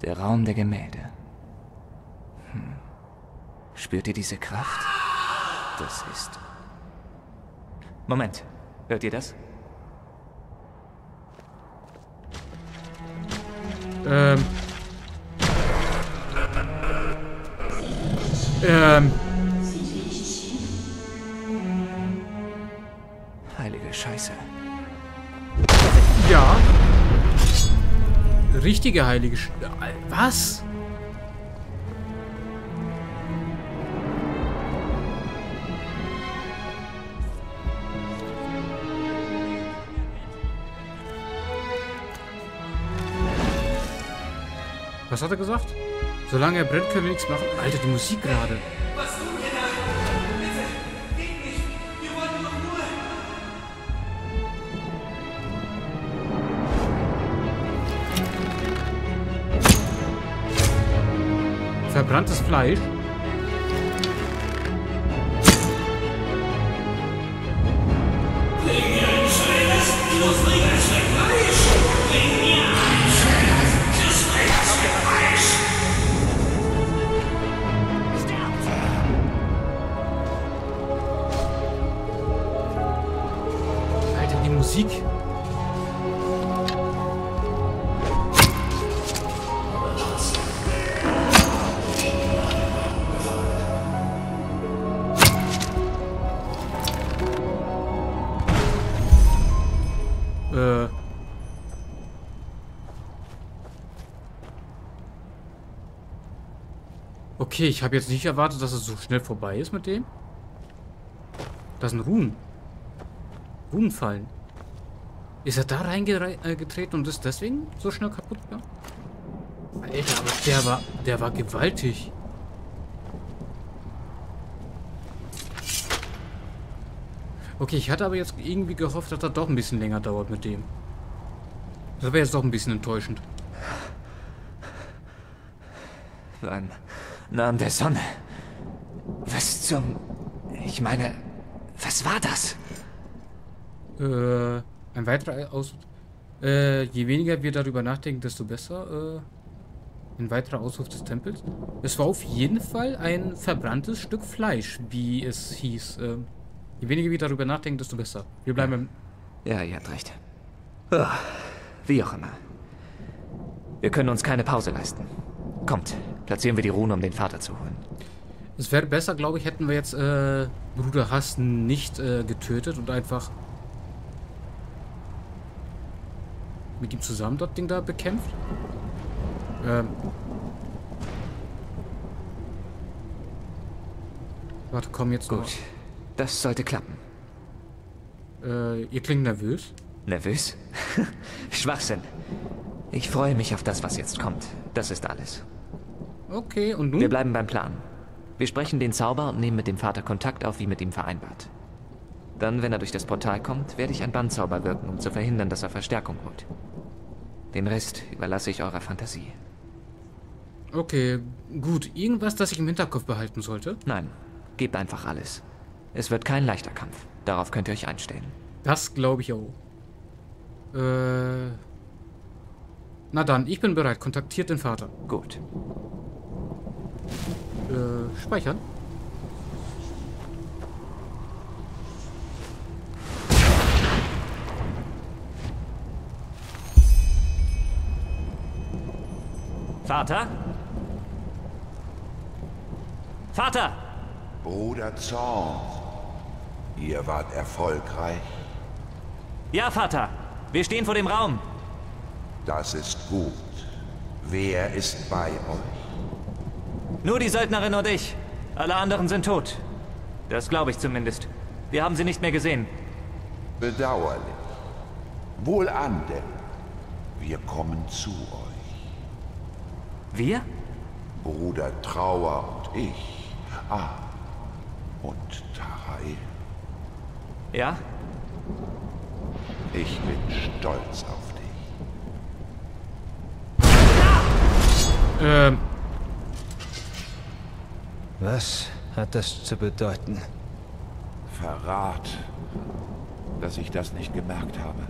der Raum der Gemälde. Hm. Spürt ihr diese Kraft? Das ist... Moment, hört ihr das? Ähm. Ähm. Heilige Scheiße. Ja. Richtige heilige Scheiße. Was? Was hat er gesagt? Solange er brennt, können wir nichts machen. Alter, die Musik gerade. Was tut ihr da? Bitte, geht nicht. Wir wollen doch nur. Verbranntes Fleisch. Okay, ich habe jetzt nicht erwartet, dass es so schnell vorbei ist mit dem. Das sind Runen. Runen fallen. Ist er da reingetreten und ist deswegen so schnell kaputt gegangen? Alter, aber der war, der war gewaltig. Okay, ich hatte aber jetzt irgendwie gehofft, dass das doch ein bisschen länger dauert mit dem. Das wäre jetzt doch ein bisschen enttäuschend. Beim Namen der Sonne. Was zum... Ich meine, was war das? Äh... Ein weiterer Aus... Äh, je weniger wir darüber nachdenken, desto besser. Äh, ein weiterer Ausruf des Tempels. Es war auf jeden Fall ein verbranntes Stück Fleisch, wie es hieß. Äh, je weniger wir darüber nachdenken, desto besser. Wir bleiben im... Ja, ihr habt recht. Oh, wie auch immer. Wir können uns keine Pause leisten. Kommt, platzieren wir die Rune, um den Vater zu holen. Es wäre besser, glaube ich, hätten wir jetzt äh, Bruder Hass nicht äh, getötet und einfach... mit ihm zusammen das Ding da bekämpft. Ähm. Warte, komm jetzt. Gut, noch. Das sollte klappen. Äh, ihr klingt nervös. Nervös? Schwachsinn. Ich freue mich auf das, was jetzt kommt. Das ist alles. Okay, und nun? Wir bleiben beim Plan. Wir sprechen den Zauber und nehmen mit dem Vater Kontakt auf, wie mit ihm vereinbart. Dann, wenn er durch das Portal kommt, werde ich einen Bandzauber wirken, um zu verhindern, dass er Verstärkung holt. Den Rest überlasse ich eurer Fantasie. Okay, gut. Irgendwas, das ich im Hinterkopf behalten sollte? Nein, gebt einfach alles. Es wird kein leichter Kampf. Darauf könnt ihr euch einstellen. Das glaube ich auch. Äh... Na dann, ich bin bereit. Kontaktiert den Vater. Gut. Äh, speichern. Vater? Vater! Bruder Zorn, ihr wart erfolgreich. Ja, Vater. Wir stehen vor dem Raum. Das ist gut. Wer ist bei euch? Nur die Söldnerin und ich. Alle anderen sind tot. Das glaube ich zumindest. Wir haben sie nicht mehr gesehen. Bedauerlich. Wohlan, denn wir kommen zu euch. Wir? Bruder Trauer und ich. Ah, und Tarael. Ja? Ich bin stolz auf dich. Ah! Ähm. Was hat das zu bedeuten? Verrat, dass ich das nicht gemerkt habe.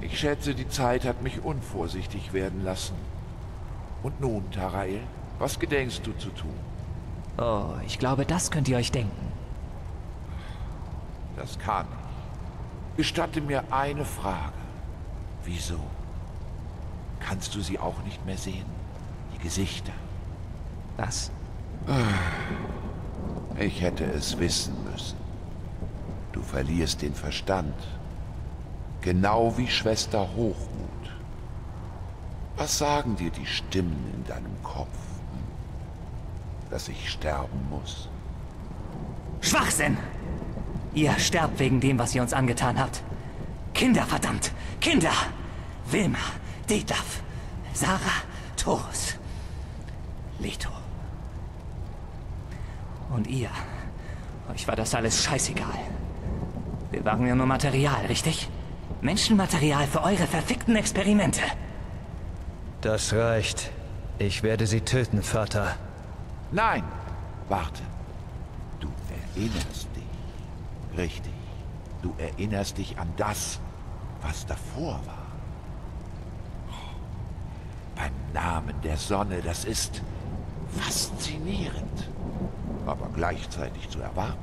Ich schätze, die Zeit hat mich unvorsichtig werden lassen. Und nun, Tarael, was gedenkst du zu tun? Oh, ich glaube, das könnt ihr euch denken. Das kann ich. Gestatte mir eine Frage. Wieso? Kannst du sie auch nicht mehr sehen? Die Gesichter. Was? Ich hätte es wissen müssen. Du verlierst den Verstand. Genau wie Schwester Hochmut. Was sagen dir die Stimmen in deinem Kopf? Dass ich sterben muss? Schwachsinn! Ihr sterbt wegen dem, was ihr uns angetan habt. Kinder, verdammt! Kinder! Wilma, Detlef, Zara, Toros, Leto. Und ihr? Euch war das alles scheißegal. Wir waren ja nur Material, richtig? Menschenmaterial für eure verfickten Experimente. Das reicht. Ich werde sie töten, Vater. Nein! Warte. Du erinnerst dich. Richtig. Du erinnerst dich an das, was davor war. Oh. Beim Namen der Sonne, das ist faszinierend. Aber gleichzeitig zu erwarten.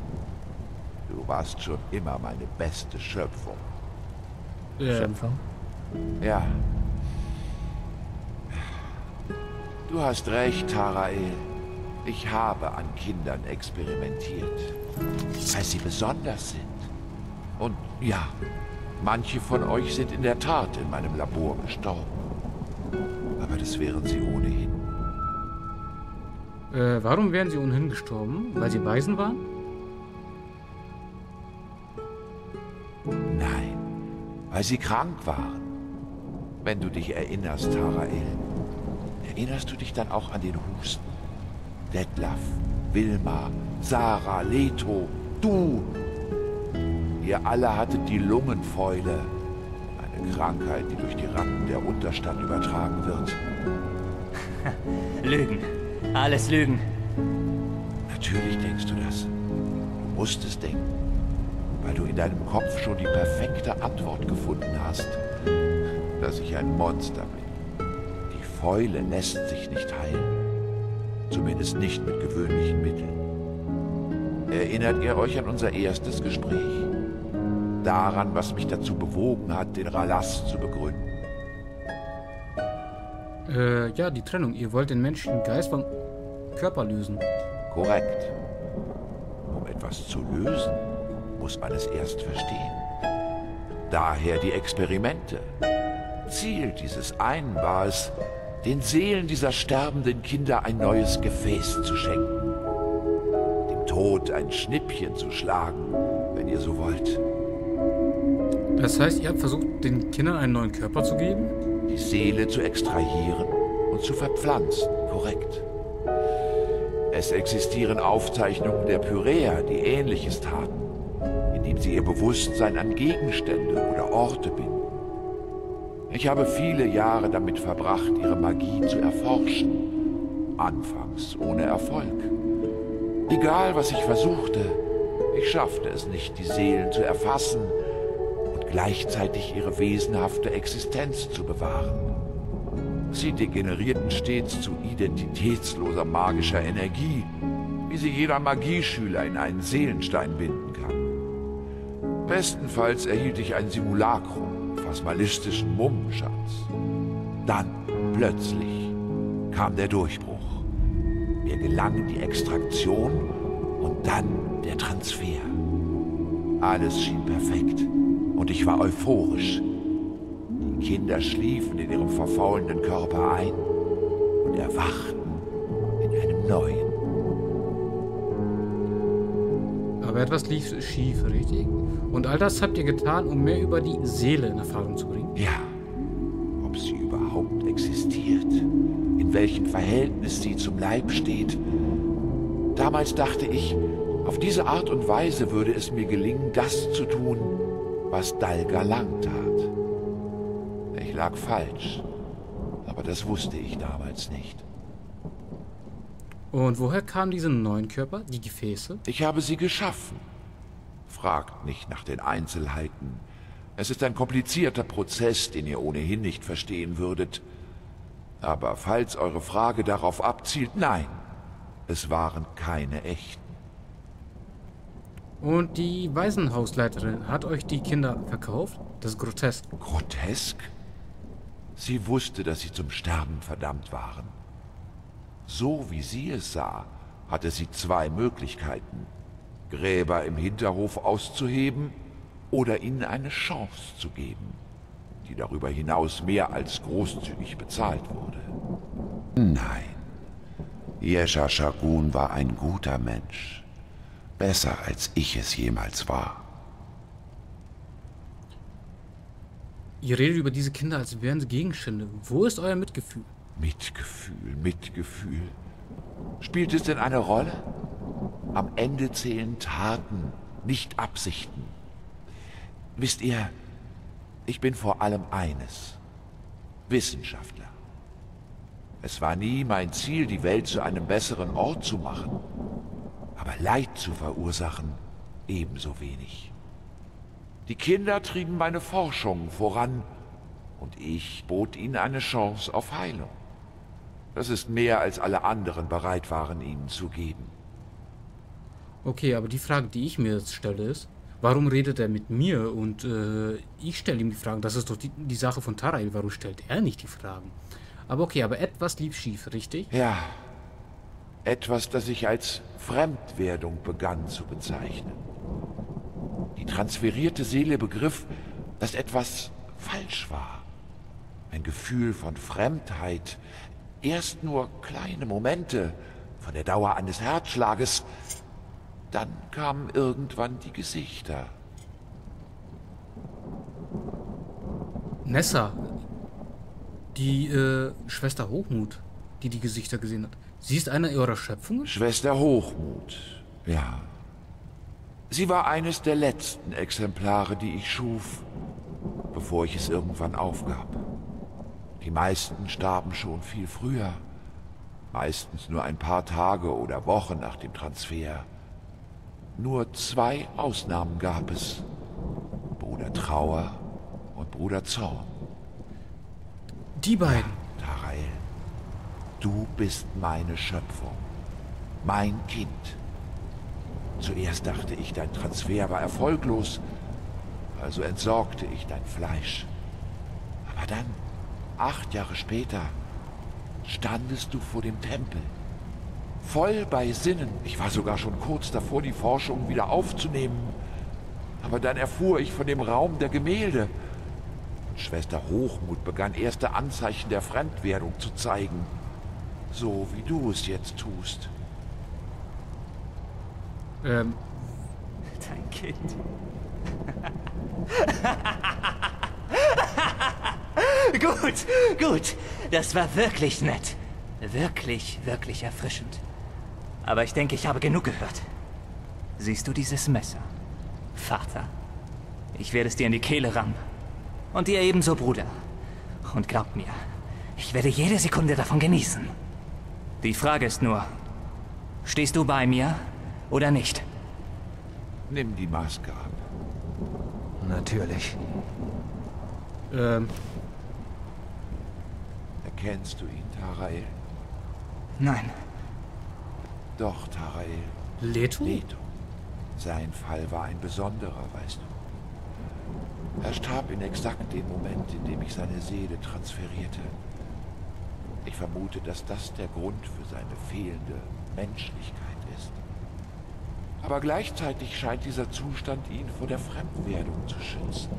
Du warst schon immer meine beste Schöpfung. Ja. Schöpfung? Ja. Du hast recht, Tarael. Ich habe an Kindern experimentiert, weil sie besonders sind. Und ja, manche von euch sind in der Tat in meinem Labor gestorben. Aber das wären sie ohnehin. Äh, warum wären sie ohnehin gestorben? Weil sie Waisen waren? Nein, weil sie krank waren. Wenn du dich erinnerst, Tarael, erinnerst du dich dann auch an den Husten? Detlef, Wilma, Zara, Leto, du! Ihr alle hattet die Lungenfäule. Eine Krankheit, die durch die Ratten der Unterstadt übertragen wird. Lügen. Alles Lügen. Natürlich denkst du das. Du musst es denken. Weil du in deinem Kopf schon die perfekte Antwort gefunden hast. Dass ich ein Monster bin. Die Fäule lässt sich nicht heilen. Zumindest nicht mit gewöhnlichen Mitteln. Erinnert ihr euch an unser erstes Gespräch? Daran, was mich dazu bewogen hat, den Ralas zu begründen. Äh, ja, die Trennung. Ihr wollt den menschlichen Geist vom Körper lösen. Korrekt. Um etwas zu lösen, muss man es erst verstehen. Daher die Experimente. Ziel dieses einen war es, den Seelen dieser sterbenden Kinder ein neues Gefäß zu schenken. Dem Tod ein Schnippchen zu schlagen, wenn ihr so wollt. Das heißt, ihr habt versucht, den Kindern einen neuen Körper zu geben? Die Seele zu extrahieren und zu verpflanzen, korrekt. Es existieren Aufzeichnungen der Pyräer, die Ähnliches taten, indem sie ihr Bewusstsein an Gegenstände oder Orte binden. Ich habe viele Jahre damit verbracht, ihre Magie zu erforschen. Anfangs ohne Erfolg. Egal, was ich versuchte, ich schaffte es nicht, die Seelen zu erfassen, gleichzeitig ihre wesenhafte Existenz zu bewahren. Sie degenerierten stets zu identitätsloser magischer Energie, wie sie jeder Magieschüler in einen Seelenstein binden kann. Bestenfalls erhielt ich ein Simulacrum, phasmalistischen Mummenschatz. Dann, plötzlich, kam der Durchbruch. Mir gelang die Extraktion und dann der Transfer. Alles schien perfekt. Und ich war euphorisch. Die Kinder schliefen in ihrem verfaulenden Körper ein und erwachten in einem neuen. Aber etwas lief schief, richtig? Und all das habt ihr getan, um mehr über die Seele in Erfahrung zu bringen? Ja, ob sie überhaupt existiert, in welchem Verhältnis sie zum Leib steht. Damals dachte ich, auf diese Art und Weise würde es mir gelingen, das zu tun, was Dalga lang tat. Ich lag falsch, aber das wusste ich damals nicht. Und woher kamen diese neuen Körper, die Gefäße? Ich habe sie geschaffen. Fragt nicht nach den Einzelheiten. Es ist ein komplizierter Prozess, den ihr ohnehin nicht verstehen würdet. Aber falls eure Frage darauf abzielt, nein, es waren keine echten. Und die Waisenhausleiterin hat euch die Kinder verkauft? Das ist grotesk. Grotesk? Sie wusste, dass sie zum Sterben verdammt waren. So wie sie es sah, hatte sie zwei Möglichkeiten. Gräber im Hinterhof auszuheben oder ihnen eine Chance zu geben, die darüber hinaus mehr als großzügig bezahlt wurde. Nein. Yesha Shagun war ein guter Mensch. Besser, als ich es jemals war. Ihr redet über diese Kinder, als wären sie Gegenstände. Wo ist euer Mitgefühl? Mitgefühl, Mitgefühl. Spielt es denn eine Rolle? Am Ende zählen Taten, nicht Absichten. Wisst ihr, ich bin vor allem eines: Wissenschaftler. Es war nie mein Ziel, die Welt zu einem besseren Ort zu machen. Aber Leid zu verursachen, ebenso wenig. Die Kinder trieben meine Forschungen voran und ich bot ihnen eine Chance auf Heilung. Das ist mehr, als alle anderen bereit waren, ihnen zu geben. Okay, aber die Frage, die ich mir jetzt stelle, ist, warum redet er mit mir und äh, ich stelle ihm die Fragen? Das ist doch die, die Sache von Tarael, warum stellt er nicht die Fragen? Aber okay, aber etwas lief schief, richtig? Ja. Etwas, das ich als Fremdwerdung begann zu bezeichnen. Die transferierte Seele begriff, dass etwas falsch war. Ein Gefühl von Fremdheit. Erst nur kleine Momente, von der Dauer eines Herzschlages. Dann kamen irgendwann die Gesichter. Nessa, die äh, Schwester Hochmut, die die Gesichter gesehen hat. Sie ist eine ihrer Schöpfungen? Schwester Hochmut, ja. Sie war eines der letzten Exemplare, die ich schuf, bevor ich es irgendwann aufgab. Die meisten starben schon viel früher, meistens nur ein paar Tage oder Wochen nach dem Transfer. Nur zwei Ausnahmen gab es: Bruder Trauer und Bruder Zorn. Die beiden. Ja, Tarael, du bist meine Schöpfung, mein Kind. Zuerst dachte ich, dein Transfer war erfolglos, also entsorgte ich dein Fleisch. Aber dann, acht Jahre später, standest du vor dem Tempel, voll bei Sinnen. Ich war sogar schon kurz davor, die Forschung wieder aufzunehmen. Aber dann erfuhr ich von dem Raum der Gemälde. Und Schwester Hochmut begann erste Anzeichen der Fremdwerdung zu zeigen. So wie du es jetzt tust. Ähm. Dein Kind. Gut, gut. Das war wirklich nett. Wirklich, wirklich erfrischend. Aber ich denke, ich habe genug gehört. Siehst du dieses Messer? Vater, ich werde es dir in die Kehle rammen. Und dir ebenso, Bruder. Und glaubt mir, ich werde jede Sekunde davon genießen. Die Frage ist nur, stehst du bei mir oder nicht? Nimm die Maske ab. Natürlich. Ähm. Erkennst du ihn, Tarael? Nein. Doch, Tarael. Leto? Leto. Sein Fall war ein besonderer, weißt du. Er starb in exakt dem Moment, in dem ich seine Seele transferierte. Ich vermute, dass das der Grund für seine fehlende Menschlichkeit ist. Aber gleichzeitig scheint dieser Zustand ihn vor der Fremdwerdung zu schützen.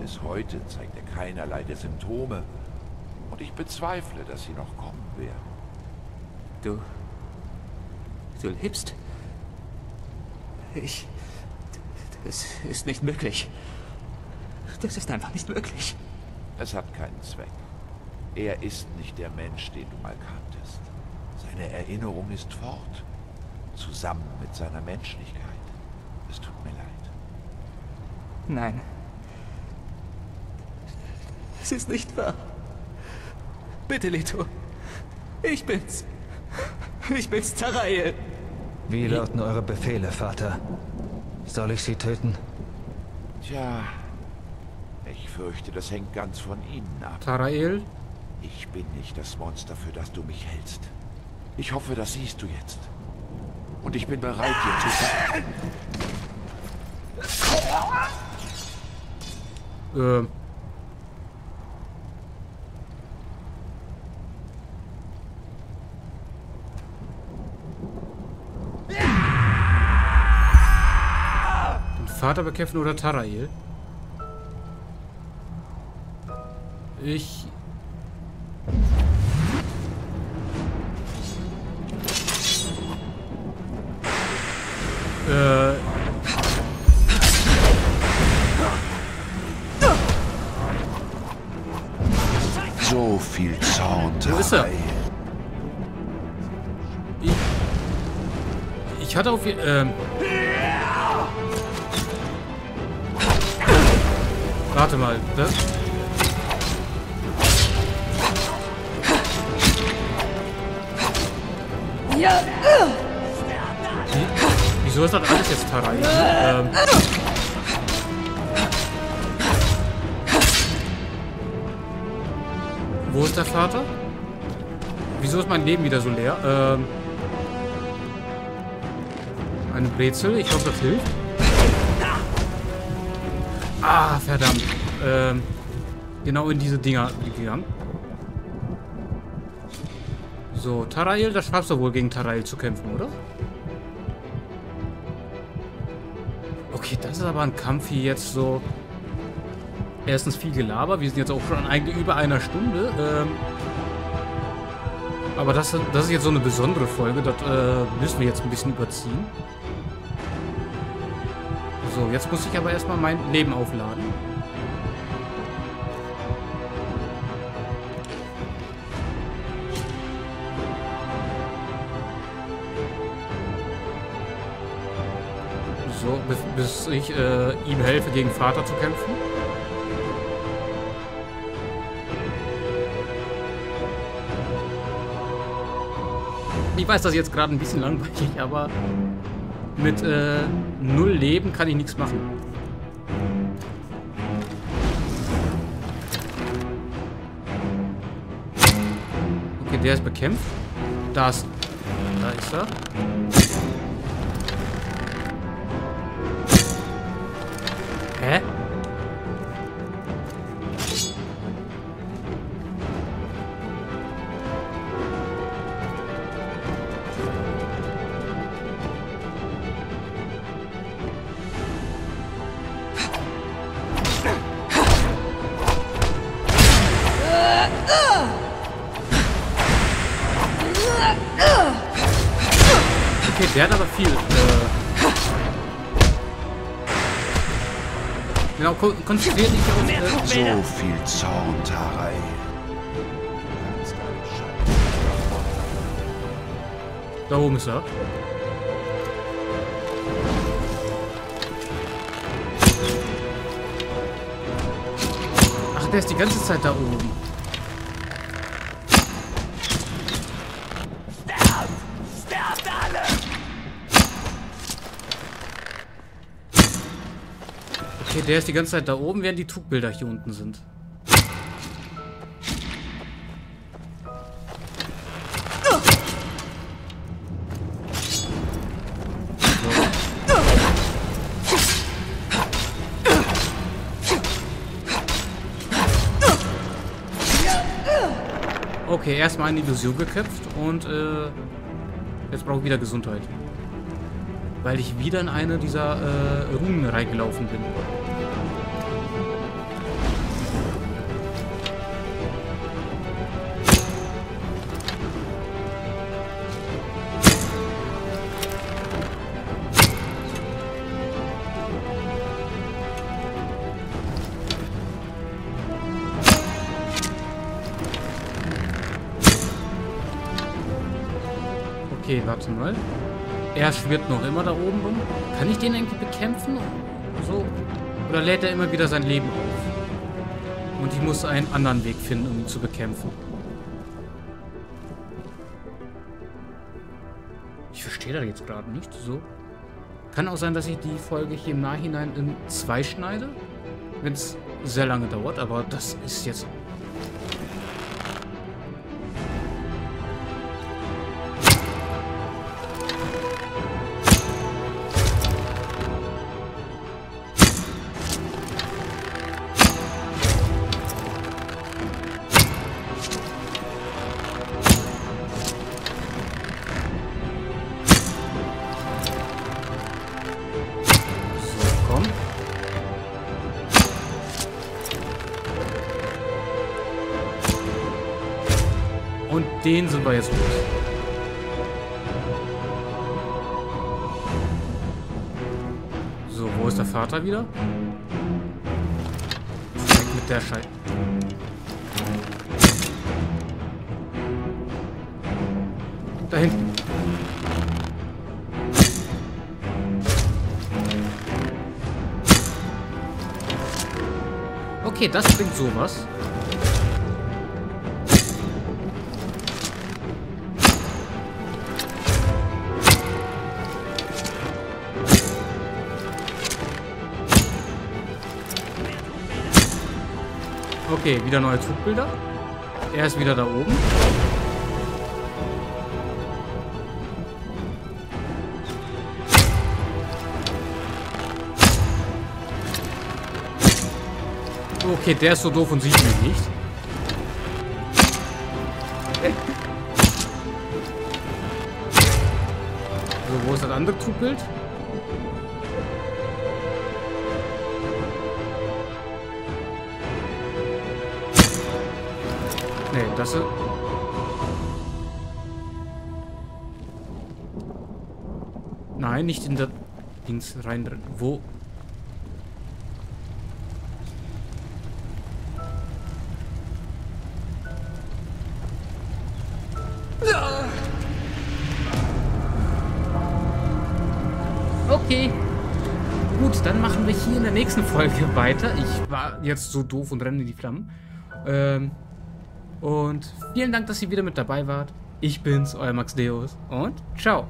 Bis heute zeigt er keinerlei der Symptome. Und ich bezweifle, dass sie noch kommen werden. Du... Du lebst? Ich... Das ist nicht möglich. Das ist einfach nicht möglich. Es hat keinen Zweck. Er ist nicht der Mensch, den du mal kanntest. Seine Erinnerung ist fort. Zusammen mit seiner Menschlichkeit. Es tut mir leid. Nein. Das ist nicht wahr. Bitte, Leto. Ich bin's. Ich bin's, Tarael. Wie lauten eure Befehle, Vater? Soll ich sie töten? Tja, ich fürchte, das hängt ganz von Ihnen ab. Tarael? Ich bin nicht das Monster, für das du mich hältst. Ich hoffe, das siehst du jetzt. Und ich bin bereit, dir zu sagen. Ähm. Vater bekämpfen oder Tarael? Ich... Äh... So viel Zorn. Wo ist er? Ich... Ich hatte auf... Ähm... Warte mal, das... Ja. Wie, wieso ist das alles jetzt Tarael? Ähm... Wo ist der Vater? Wieso ist mein Leben wieder so leer? Ähm... Eine Brezel, ich hoffe, das hilft. Ah, verdammt. Ähm, genau in diese Dinger gegangen. So, Tarael, das schaffst du wohl, gegen Tarael zu kämpfen, oder? Okay, das ist aber ein Kampf hier jetzt so... Erstens viel Gelaber. Wir sind jetzt auch schon eigentlich über einer Stunde. Ähm, Aber das, das ist jetzt so eine besondere Folge. Das äh, müssen wir jetzt ein bisschen überziehen. So, jetzt muss ich aber erstmal mein Leben aufladen. So, bis, bis ich äh, ihm helfe, gegen Vater zu kämpfen. Ich weiß, das ist jetzt gerade ein bisschen langweilig, aber mit äh, null Leben kann ich nichts machen. Okay, der ist bekämpft. Da ist, da ist er. Hä? Der hat aber viel. Äh genau, kon konzentriere dich auf die äh So viel Zorn, Tarael. Da oben ist er. Ach, der ist die ganze Zeit da oben. Okay, der ist die ganze Zeit da oben, während die Trugbilder hier unten sind. So. Okay, erstmal eine Illusion geköpft und äh, jetzt brauche ich wieder Gesundheit. Weil ich wieder in eine dieser äh, Runen reingelaufen bin. Okay, warte mal. Er schwirrt noch immer da oben rum. Kann ich den irgendwie bekämpfen? So? Oder lädt er immer wieder sein Leben auf? Und ich muss einen anderen Weg finden, um ihn zu bekämpfen. Ich verstehe da jetzt gerade nicht so. Kann auch sein, dass ich die Folge hier im Nachhinein in zwei schneide. Wenn es sehr lange dauert, aber das ist jetzt... Und den sind wir jetzt los. So, wo ist der Vater wieder? Weg mit der Scheiße. Da hinten. Okay, das bringt sowas. Okay, wieder neue Zugbilder. Er ist wieder da oben. Okay, der ist so doof und sieht mich nicht. So, wo ist das andere Zugbild? Ne, das ist... Nein, nicht in der Dings rein. Wo? Okay. Gut, dann machen wir hier in der nächsten Folge weiter. Ich war jetzt so doof und renne in die Flammen. Ähm, und vielen Dank, dass ihr wieder mit dabei wart. Ich bin's, euer Max Deus und ciao.